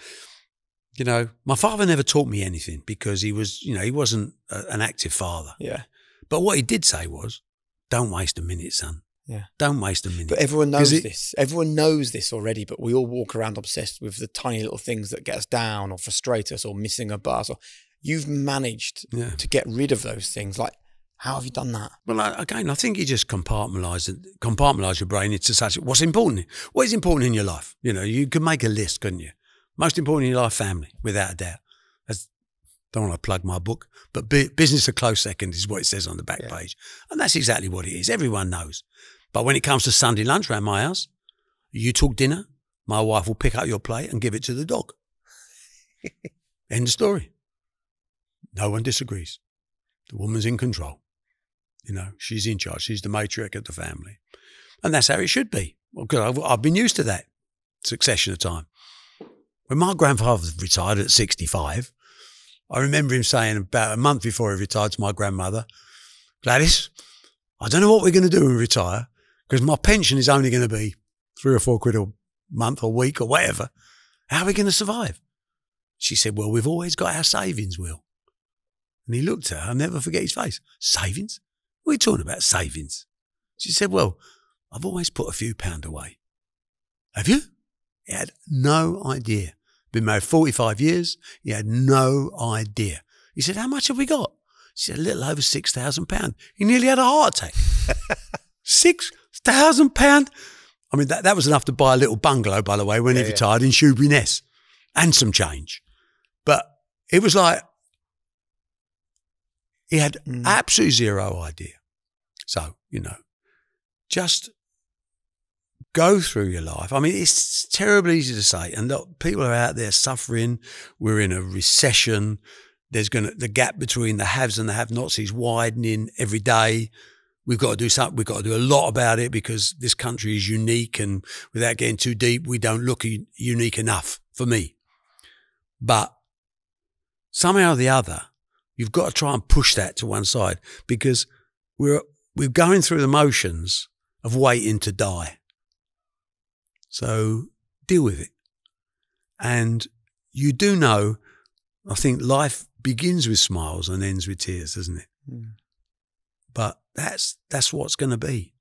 You know, my father never taught me anything because he was, you know, he wasn't an active father. Yeah. But what he did say was, don't waste a minute, son. Yeah. Don't waste a minute. But everyone knows this. Everyone knows this already, but we all walk around obsessed with the tiny little things that get us down or frustrate us or missing a bus. Or you've managed to get rid of those things. Like, how have you done that? Well, again, I think you just compartmentalise your brain into such what's important. What is important in your life? You know, you could make a list, couldn't you? Most important in your life, family, without a doubt. I don't want to plug my book, but business a close second is what it says on the back page. And that's exactly what it is. Everyone knows. But when it comes to Sunday lunch around my house, you talk dinner, my wife will pick up your plate and give it to the dog. End of story. No one disagrees. The woman's in control. You know, she's in charge. She's the matriarch of the family. And that's how it should be. Well, because I've been used to that succession of time. When my grandfather retired at 65, I remember him saying about a month before he retired to my grandmother, Gladys, I don't know what we're going to do when we retire because my pension is only going to be 3 or 4 quid a month or week or whatever. How are we going to survive? She said, well, we've always got our savings, Will. And he looked at her, I'll never forget his face. Savings? What are you talking about, savings? She said, well, I've always put a few pound away. Have you? He had no idea. Been married 45 years. He had no idea. He said, how much have we got? She said, a little over £6,000. He nearly had a heart attack. £6,000? I mean, that was enough to buy a little bungalow, by the way, when he retired in Shoebury Ness and some change. But it was like, he had absolutely zero idea. So, you know, just go through your life. I mean, it's terribly easy to say. And look, people are out there suffering. We're in a recession. There's the gap between the haves and the have-nots is widening every day. We've got to do something. We've got to do a lot about it because this country is unique. And without getting too deep, we don't look unique enough for me. But somehow or the other, you've got to try and push that to one side because we're going through the motions of waiting to die. So deal with it. And you do know, I think life begins with smiles and ends with tears, doesn't it? Mm. But that's what's going to be.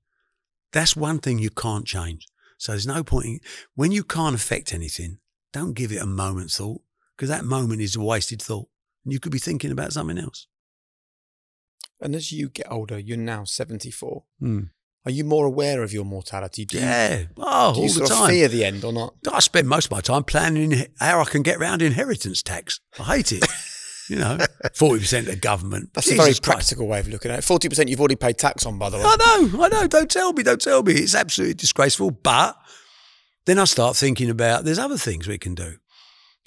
That's one thing you can't change. So there's no point in, when you can't affect anything, don't give it a moment's thought because that moment is a wasted thought. You could be thinking about something else. And as you get older, you're now 74. Mm. Are you more aware of your mortality? Do you all the time fear the end or not? I spend most of my time planning how I can get round inheritance tax. I hate it. You know, 40% of the government. That's Jesus a very practical Christ. Way of looking at it. 40% you've already paid tax on, by the way. I know. Don't tell me. Don't tell me. It's absolutely disgraceful. But then I start thinking about there's other things we can do.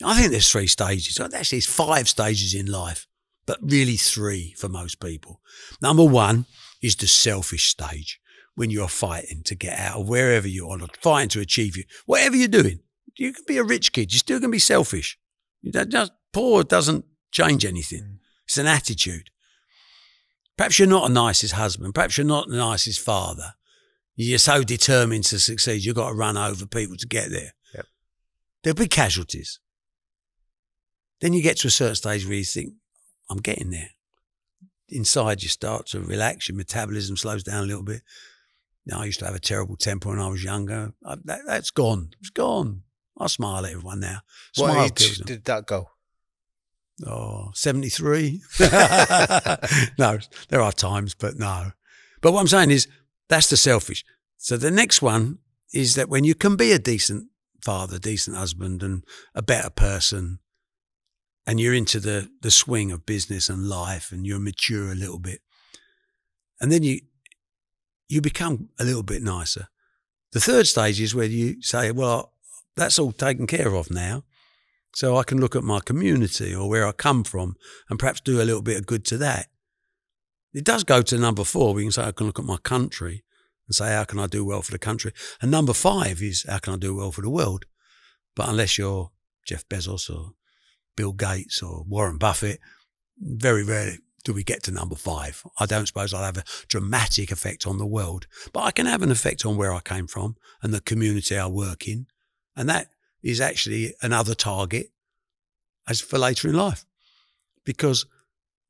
I think there's 3 stages. Actually, it's 5 stages in life, but really 3 for most people. Number 1 is the selfish stage when you're fighting to get out of wherever you are, fighting to achieve you. Whatever you're doing, you can be a rich kid. You're still going to be selfish. Poor doesn't change anything. It's an attitude. Perhaps you're not a nicest husband. Perhaps you're not the nicest father. You're so determined to succeed, you've got to run over people to get there. Yep. There'll be casualties. Then you get to a certain stage where you think, I'm getting there. Inside you start to relax, your metabolism slows down a little bit. Now, I used to have a terrible temper when I was younger. That's gone. It's gone. I smile at everyone now. Smile what age did that go? Oh, 73. No, there are times, but no. But what I'm saying is that's the selfish. So the next one is that when you can be a decent father, decent husband and a better person, and you're into the swing of business and life and you're mature a little bit. And then you become a little bit nicer. The 3rd stage is where you say, well, that's all taken care of now. So I can look at my community or where I come from and perhaps do a little bit of good to that. It does go to number 4. We can say, I can look at my country and say, how can I do well for the country? And number 5 is, how can I do well for the world? But unless you're Jeff Bezos or Bill Gates or Warren Buffett. Very rarely do we get to number five. I don't suppose I'll have a dramatic effect on the world, but I can have an effect on where I came from and the community I work in. And that is actually another target as for later in life. Because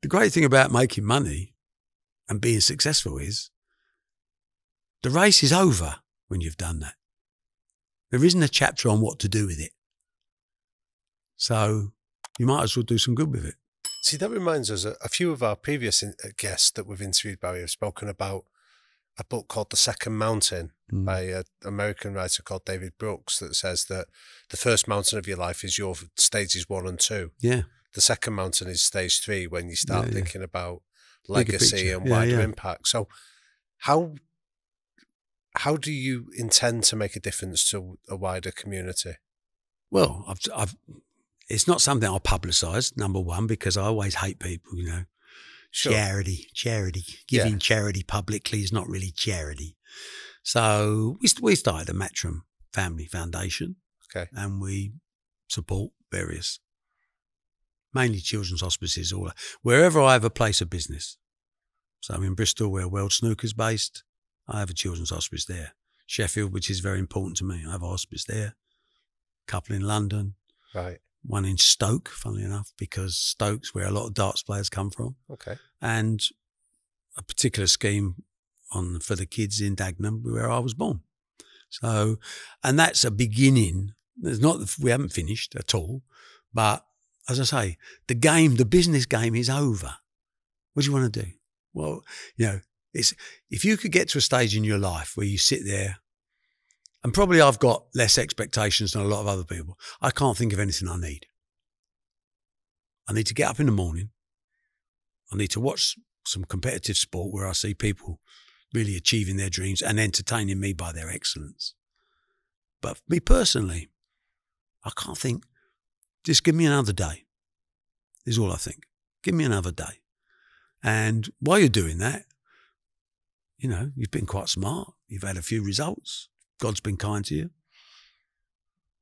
the great thing about making money and being successful is the race is over when you've done that. There isn't a chapter on what to do with it. So you might as well do some good with it. See, that reminds us, a few of our previous guests that we've interviewed, Barry, have spoken about a book called The Second Mountain by an American writer called David Brooks that says that the first mountain of your life is your stages 1 and 2. Yeah. The second mountain is stage 3 when you start thinking about legacy and wider impact. So how do you intend to make a difference to a wider community? Well, it's not something I'll publicise, number one, because I always hate people, you know. Sure. Charity. Giving charity publicly is not really charity. So we started the Matchroom Family Foundation. Okay. And we support various, mainly children's hospices, all wherever I have a place of business. So I'm in Bristol, where World Snooker's based. I have a children's hospice there. Sheffield, which is very important to me, I have a hospice there. A couple in London. Right. One in Stoke, funnily enough, because Stoke's where a lot of darts players come from. Okay. And a particular scheme for the kids in Dagenham, where I was born. So, and that's a beginning. We haven't finished at all, but as I say, the business game is over. What do you want to do? Well, you know, if you could get to a stage in your life where you sit there, and probably I've got less expectations than a lot of other people. I can't think of anything I need. I need to get up in the morning. I need to watch some competitive sport where I see people really achieving their dreams and entertaining me by their excellence. But for me personally, I can't think, just give me another day, is all I think. Give me another day. And while you're doing that, you know, you've been quite smart. You've had a few results. God's been kind to you.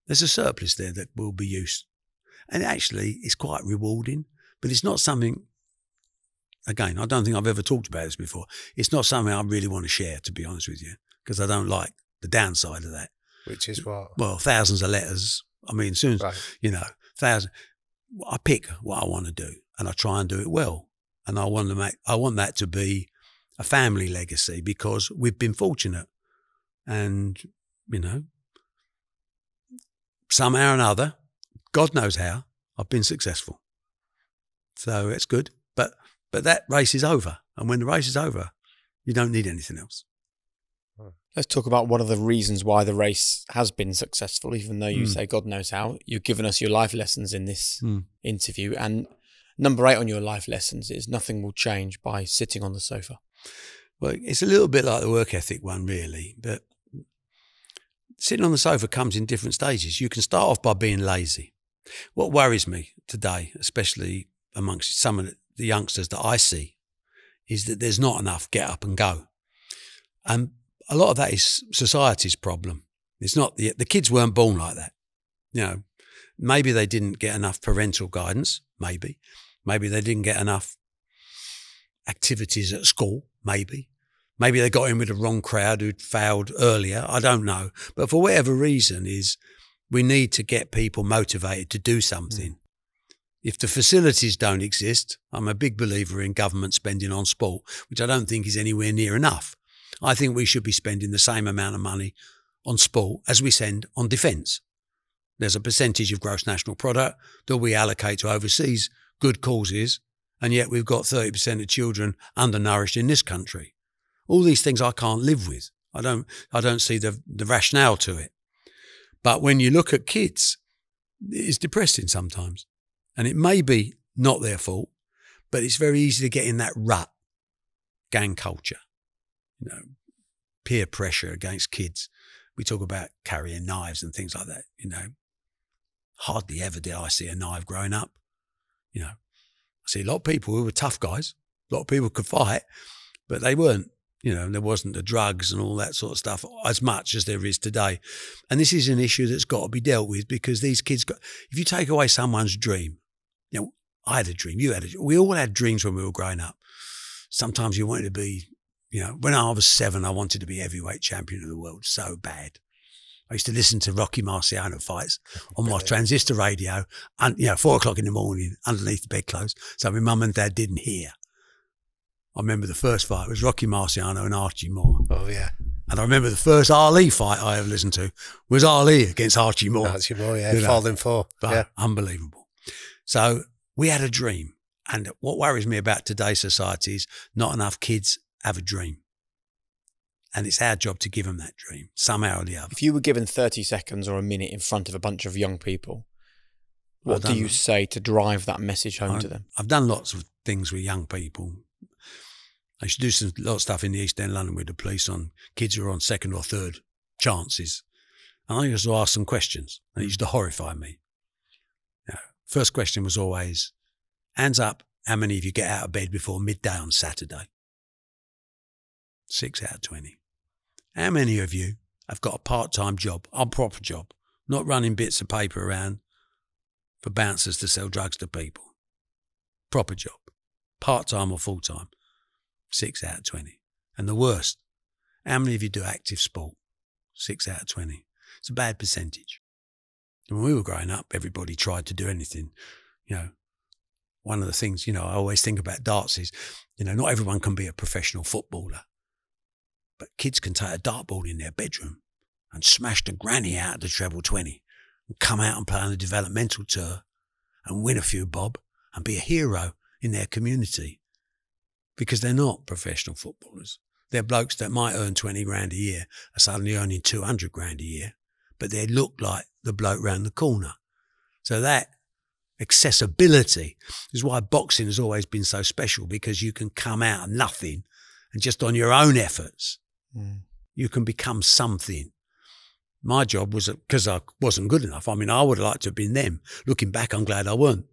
There's a surplus there that will be used. And actually, it's quite rewarding, but it's not something, again, I don't think I've ever talked about this before. It's not something I really want to share, to be honest with you, because I don't like the downside of that. Which is what? Well, thousands of letters. I mean, as soon as, you know, thousands. I pick what I want to do and I try and do it well. And I want that to be a family legacy because we've been fortunate. And, you know, somehow or another, God knows how, I've been successful. So it's good. But that race is over. And when the race is over, you don't need anything else. Let's talk about one of the reasons why the race has been successful, even though you say God knows how. You've given us your life lessons in this interview. And number 8 on your life lessons is nothing will change by sitting on the sofa. Well, it's a little bit like the work ethic one, really, but sitting on the sofa comes in different stages. You can start off by being lazy. What worries me today, especially amongst some of the youngsters that I see, is that there's not enough get up and go. And a lot of that is society's problem. It's not the kids weren't born like that. You know, maybe they didn't get enough parental guidance, maybe. Maybe they didn't get enough activities at school, maybe. Maybe they got in with the wrong crowd who'd failed earlier. I don't know. But for whatever reason is we need to get people motivated to do something. If the facilities don't exist, I'm a big believer in government spending on sport, which I don't think is anywhere near enough. I think we should be spending the same amount of money on sport as we spend on defence. There's a percentage of gross national product that we allocate to overseas good causes, and yet we've got 30% of children undernourished in this country. All these things I can't live with. I don't see the rationale to it. But when you look at kids, it's depressing sometimes. And it may be not their fault, but it's very easy to get in that rut. Gang culture, you know, peer pressure against kids. We talk about carrying knives and things like that, you know. Hardly ever did I see a knife growing up, you know. See, a lot of people who were tough guys, a lot of people could fight, but they weren't You know, there wasn't the drugs and all that sort of stuff as much as there is today. And this is an issue that's got to be dealt with, because these kids got, if you take away someone's dream, you know, I had a dream, you had a dream. We all had dreams when we were growing up. Sometimes you wanted to be, you know, when I was 7, I wanted to be heavyweight champion of the world so bad. I used to listen to Rocky Marciano fights on my transistor radio, and, you know, 4 o'clock in the morning underneath the bedclothes, so my mum and dad didn't hear. I remember the first fight was Rocky Marciano and Archie Moore. Oh, yeah. And I remember the first Ali fight I ever listened to was Ali against Archie Moore. Archie Moore, yeah, 5 and 4. But yeah. Unbelievable. So we had a dream. And what worries me about today's society is not enough kids have a dream. And it's our job to give them that dream, somehow or the other. If you were given 30 seconds or a minute in front of a bunch of young people, what do you say to drive that message home to them? I've done lots of things with young people. I used to do some lot of stuff in the East End London with the police on kids who were on second or third chances. And I used to ask some questions, and it used to horrify me. Now, first question was always, hands up, how many of you get out of bed before midday on Saturday? 6 out of 20. How many of you have got a part-time job, a proper job, not running bits of paper around for bouncers to sell drugs to people? Proper job, part-time or full-time? 6 out of 20. And the worst, how many of you do active sport? 6 out of 20. It's a bad percentage. When we were growing up, everybody tried to do anything. You know, one of the things, you know, I always think about darts is, you know, not everyone can be a professional footballer, but kids can take a dartboard in their bedroom and smash the granny out of the treble 20 and come out and play on the developmental tour and win a few bob and be a hero in their community. Because they're not professional footballers. They're blokes that might earn 20 grand a year are suddenly earning 200 grand a year, but they look like the bloke round the corner. So that accessibility is why boxing has always been so special, because you can come out of nothing and just on your own efforts, you can become something. My job was, because I wasn't good enough, I mean, I would have liked to have been them. Looking back, I'm glad I weren't,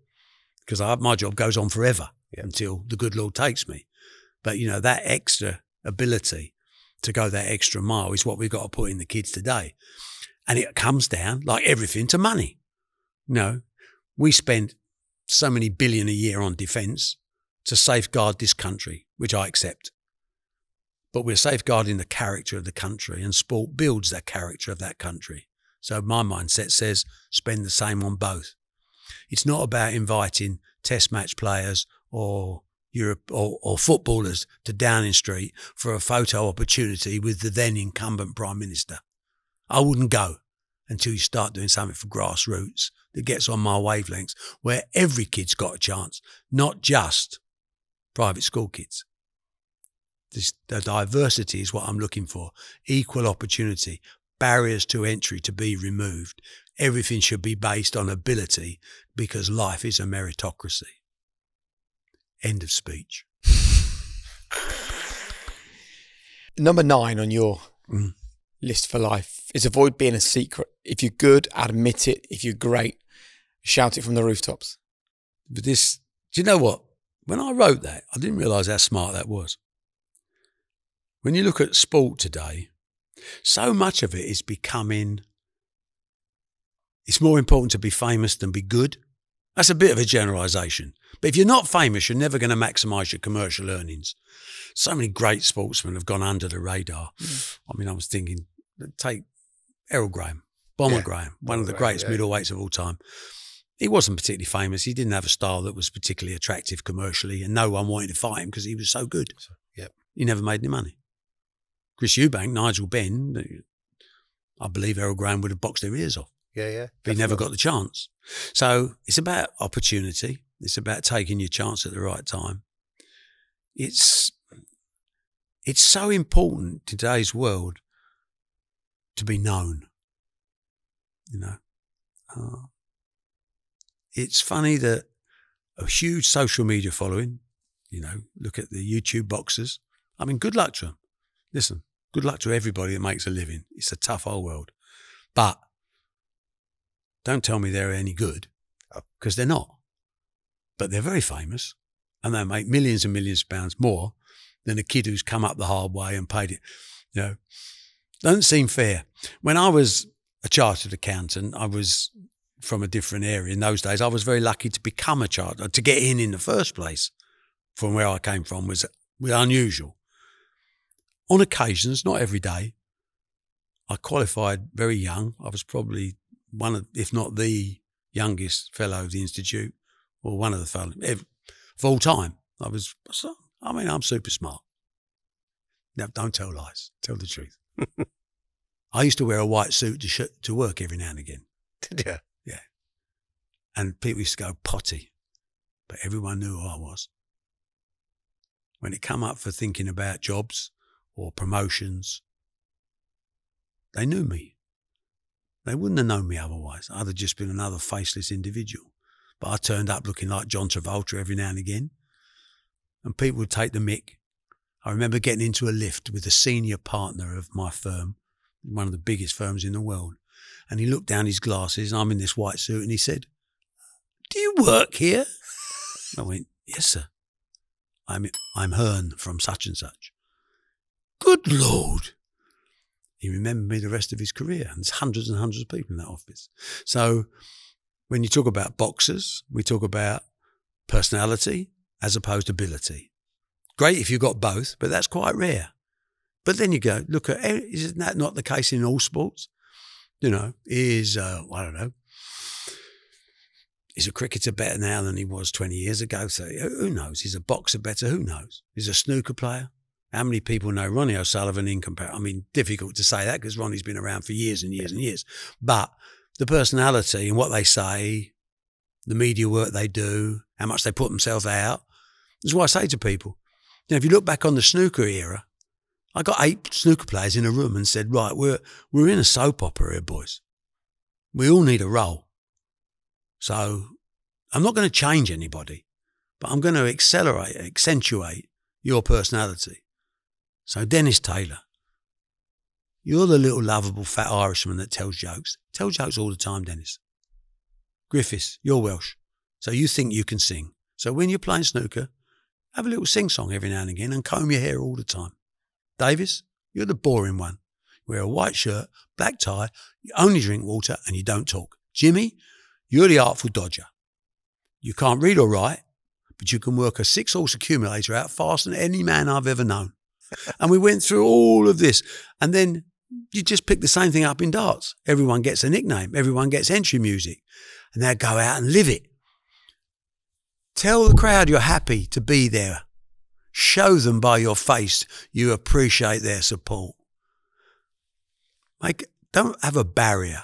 because my job goes on forever until the good Lord takes me. But, you know, that extra ability to go that extra mile is what we've got to put in the kids today. And it comes down, like everything, to money. You know, we spend so many billion a year on defence to safeguard this country, which I accept. But we're safeguarding the character of the country, and sport builds that character of that country. So my mindset says spend the same on both. It's not about inviting test match players or Europe or footballers to Downing Street for a photo opportunity with the then incumbent Prime Minister. I wouldn't go until you start doing something for grassroots that gets on my wavelengths, where every kid's got a chance, not just private school kids. The diversity is what I'm looking for. Equal opportunity, barriers to entry to be removed. Everything should be based on ability, because life is a meritocracy. End of speech. Number 9 on your list for life is avoid being a secret. If you're good, admit it. If you're great, shout it from the rooftops. But this, do you know what? When I wrote that, I didn't realise how smart that was. When you look at sport today, so much of it is becoming, it's more important to be famous than be good. That's a bit of a generalisation. But if you're not famous, you're never going to maximise your commercial earnings. So many great sportsmen have gone under the radar. I mean, I was thinking, take Errol Graham, Bomber Graham, one of the greatest middleweights of all time. He wasn't particularly famous. He didn't have a style that was particularly attractive commercially, and no one wanted to fight him because he was so good. He never made any money. Chris Eubank, Nigel Benn, I believe Errol Graham would have boxed their ears off. But he never got the chance. So it's about opportunity. It's about taking your chance at the right time. It's so important in today's world to be known. You know, it's funny that a huge social media following, you know, look at the YouTube boxers. I mean, good luck to them. Listen, good luck to everybody that makes a living. It's a tough old world. But don't tell me they're any good, because they're not. But they're very famous, and they make millions and millions of pounds more than a kid who's come up the hard way and paid it. You know, doesn't seem fair. When I was a chartered accountant, I was from a different area. In those days, I was very lucky to become a chartered, to get in the first place from where I came from was unusual. On occasions, not every day, I qualified very young. I was probably one of, if not the youngest fellow of the Institute, or one of the fellows full time. I was, I mean, I'm super smart. Now, don't tell lies. Tell the truth. I used to wear a white suit to work every now and again. Did you? Yeah. And people used to go potty, but everyone knew who I was. When it come up for thinking about jobs or promotions, they knew me. They wouldn't have known me otherwise. I'd have just been another faceless individual. But I turned up looking like John Travolta every now and again, and people would take the mick. I remember getting into a lift with a senior partner of my firm, one of the biggest firms in the world, and he looked down his glasses, and I'm in this white suit, and he said, "Do you work here?" I went, "Yes, sir. I'm Hearn from such and such." Good Lord. He remembered me the rest of his career, and there's hundreds and hundreds of people in that office. So when you talk about boxers, we talk about personality as opposed to ability. Great if you've got both, but that's quite rare. But then you go, look at, isn't that not the case in all sports? You know, I don't know, is a cricketer better now than he was 20 years ago? So who knows? Is a boxer better? Who knows? Is a snooker player? How many people know Ronnie O'Sullivan in comparison? I mean, difficult to say that because Ronnie's been around for years and years and years. But the personality and what they say, the media work they do, how much they put themselves out. This is what I say to people. You know, if you look back on the snooker era, I got 8 snooker players in a room and said, right, we're in a soap opera here, boys. We all need a role. So I'm not going to change anybody, but I'm going to accentuate your personality. So Dennis Taylor, you're the little lovable fat Irishman that tells jokes. Tell jokes all the time, Dennis. Griffiths, you're Welsh, so you think you can sing. So when you're playing snooker, have a little sing-song every now and again and comb your hair all the time. Davis, you're the boring one. Wear a white shirt, black tie, you only drink water and you don't talk. Jimmy, you're the artful dodger. You can't read or write, but you can work a 6-horse accumulator out faster than any man I've ever known. And we went through all of this. And then you just pick the same thing up in darts. Everyone gets a nickname. Everyone gets entry music. And now go out and live it. Tell the crowd you're happy to be there. Show them by your face you appreciate their support. Don't have a barrier.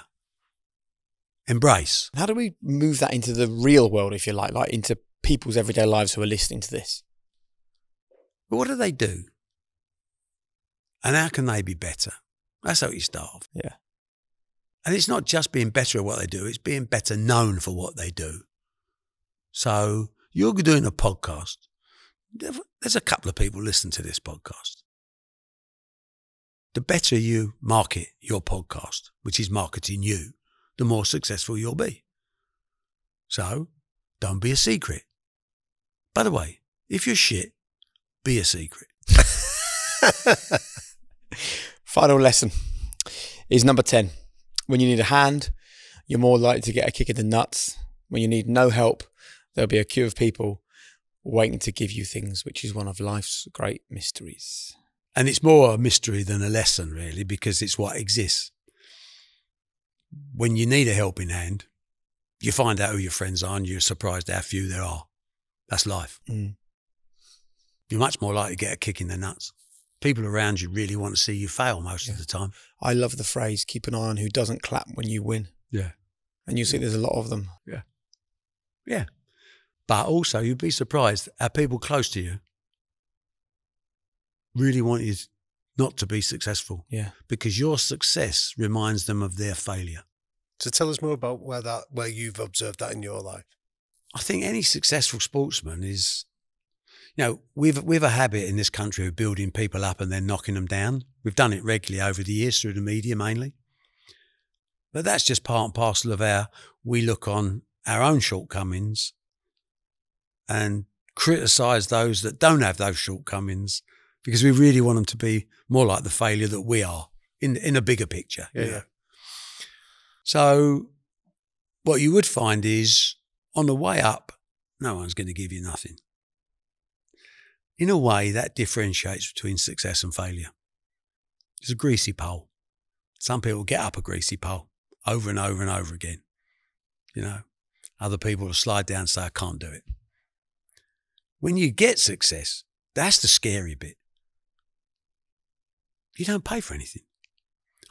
Embrace. How do we move that into the real world, if you like into people's everyday lives who are listening to this? But what do they do? And how can they be better? That's how you start off. Yeah. And it's not just being better at what they do, it's being better known for what they do. So you're doing a podcast. There's a couple of people listening to this podcast. The better you market your podcast, which is marketing you, the more successful you'll be. So don't be a secret. By the way, if you're shit, be a secret. Final lesson is number 10. When you need a hand, you're more likely to get a kick in the nuts. When you need no help, there'll be a queue of people waiting to give you things, which is one of life's great mysteries. And it's more a mystery than a lesson, really, because it's what exists. When you need a helping hand, you find out who your friends are and you're surprised how few there are. That's life. Mm. You're much more likely to get a kick in the nuts. People around you really want to see you fail most of the time. I love the phrase, keep an eye on who doesn't clap when you win. Yeah. And you see there's a lot of them. Yeah. Yeah. But also you'd be surprised at people close to you really want you not to be successful. Yeah. Because your success reminds them of their failure. So tell us more about where you've observed that in your life. I think any successful sportsman is... You know, we've a habit in this country of building people up and then knocking them down. We've done it regularly over the years through the media mainly. But that's just part and parcel of we look on our own shortcomings and criticise those that don't have those shortcomings because we really want them to be more like the failure that we are in a bigger picture. Yeah. You know? So what you would find is on the way up, no one's going to give you nothing. In a way, that differentiates between success and failure. It's a greasy pole. Some people get up a greasy pole over and over and over again. You know, other people will slide down and say, I can't do it. When you get success, that's the scary bit. You don't pay for anything.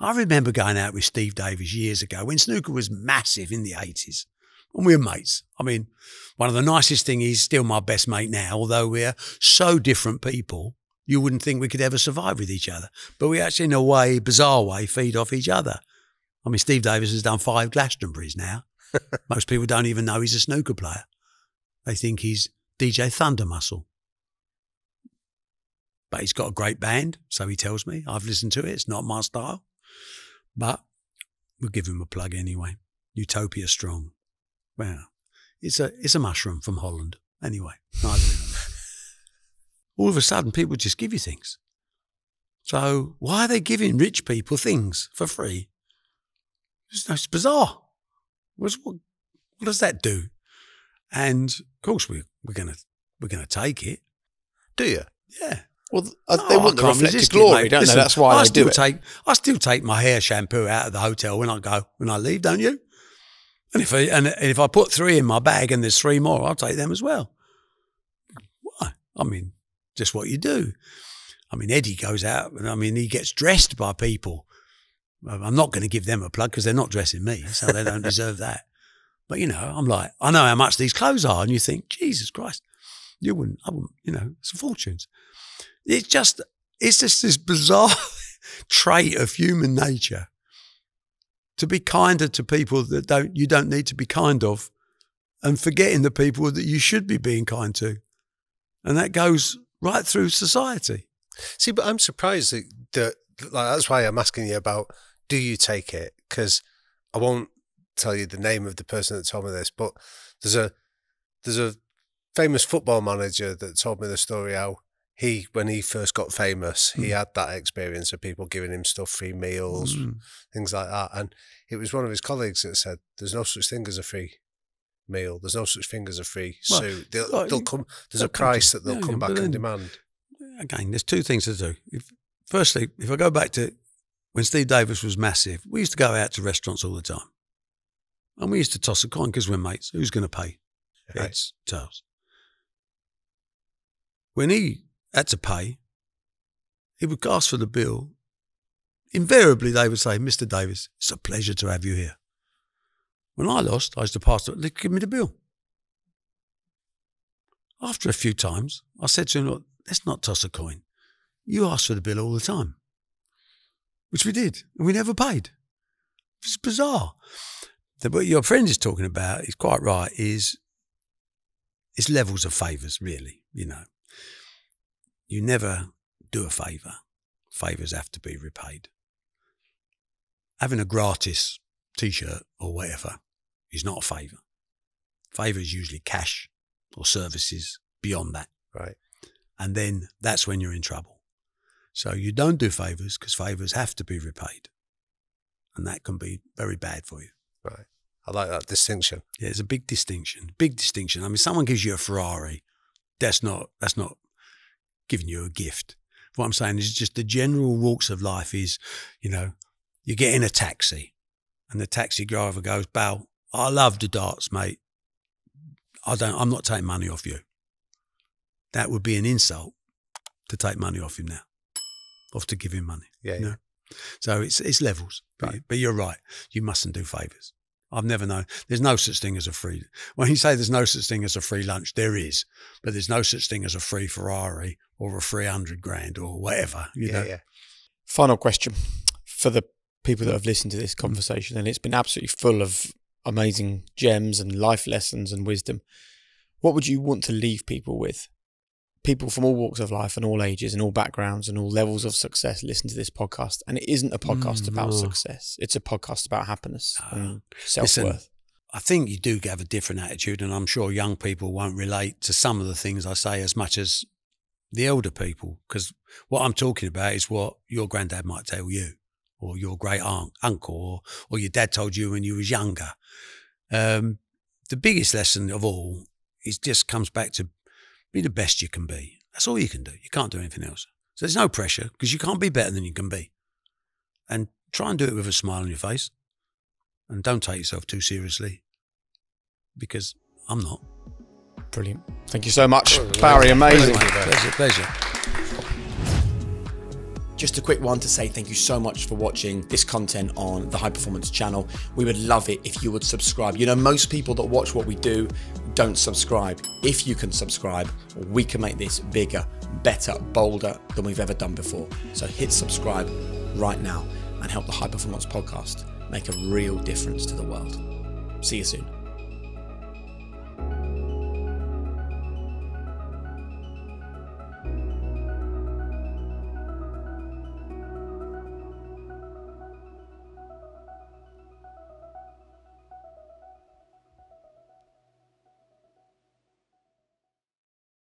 I remember going out with Steve Davis years ago when snooker was massive in the 80s. And we were mates. I mean, one of the nicest things, he's still my best mate now, although we're so different people, you wouldn't think we could ever survive with each other. But we actually, in a way, bizarre way, feed off each other. I mean, Steve Davis has done 5 Glastonburys now. Most people don't even know he's a snooker player. They think he's DJ Thunder Muscle. But he's got a great band, so he tells me. I've listened to it. It's not my style. But we'll give him a plug anyway. Utopia Strong. Wow. It's a mushroom from Holland. Anyway, neither of them. All of a sudden, people just give you things. So why are they giving rich people things for free? It's bizarre. What does that do? And of course, we're gonna take it. Do you? Yeah. Well, they want the reflected glory, don't they? That's why they do it. I still take my hair shampoo out of the hotel when I leave. Don't you? And if I put 3 in my bag and there's 3 more, I'll take them as well. Why? I mean, just what you do. I mean, Eddie goes out and, I mean, he gets dressed by people. I'm not going to give them a plug because they're not dressing me, so they don't deserve that. But, you know, I'm like, I know how much these clothes are. And you think, Jesus Christ, I wouldn't, you know, it's fortunes. It's just this bizarre trait of human nature. To be kinder to people that you don't need to be kind of, and forgetting the people that you should be being kind to. And that goes right through society. See, but I'm surprised that that's why I'm asking you about, do you take it? Because I won't tell you the name of the person that told me this, but there's a famous football manager that told me the story how he, when he first got famous, he had that experience of people giving him stuff, free meals, things like that. And it was one of his colleagues that said, there's no such thing as a free meal. There's no such thing as a free suit. There's a price that they'll come back and demand. Again, there's 2 things to do. Firstly, if I go back to when Steve Davis was massive, we used to go out to restaurants all the time. And we used to toss a coin because we're mates. Who's going to pay? Right. It's tails. When he had to pay, he would ask for the bill. Invariably, they would say, Mr. Davis, it's a pleasure to have you here. When I lost, I used to pass it, give me the bill. After a few times, I said to him, look, let's not toss a coin. You ask for the bill all the time, which we did, and we never paid. It's bizarre. What your friend is talking about, he's quite right, is it's levels of favours, really, you know. You never do a favour. Favours have to be repaid. Having a gratis T-shirt or whatever is not a favour. Favour is usually cash or services beyond that. Right. And then that's when you're in trouble. So you don't do favours because favours have to be repaid. And that can be very bad for you. Right. I like that distinction. Yeah, it's a big distinction. Big distinction. I mean, someone gives you a Ferrari. That's not giving you a gift. What I'm saying is just the general walks of life is, you know, you get in a taxi and the taxi driver goes, Bal, I love the darts, mate. I'm not taking money off you. That would be an insult to take money off him now. Off to give him money. Yeah. You know? So it's levels. Right. But you're right. You mustn't do favours. I've never known. There's no such thing as a free. When you say there's no such thing as a free lunch, there is. But there's no such thing as a free Ferrari or a free £100 grand or whatever. You know? Yeah. Final question for the people that have listened to this conversation, and it's been absolutely full of amazing gems and life lessons and wisdom. What would you want to leave people with? People from all walks of life and all ages and all backgrounds and all levels of success listen to this podcast. And it isn't a podcast about success. It's a podcast about happiness and self-worth. Listen, I think you do have a different attitude, and I'm sure young people won't relate to some of the things I say as much as the elder people, because what I'm talking about is what your granddad might tell you, or your great aunt, uncle, or your dad told you when you was younger. The biggest lesson of all is just comes back to be the best you can be. That's all you can do. You can't do anything else. So there's no pressure, because you can't be better than you can be. And try and do it with a smile on your face. And don't take yourself too seriously, because I'm not. Brilliant. Thank you so much, Barry. Amazing. Pleasure. Just a quick one to say thank you so much for watching this content on the High Performance channel. We would love it if you would subscribe. You know, most people that watch what we do don't subscribe. If you can subscribe, we can make this bigger, better, bolder than we've ever done before. So hit subscribe right now and help the High Performance podcast make a real difference to the world. See you soon.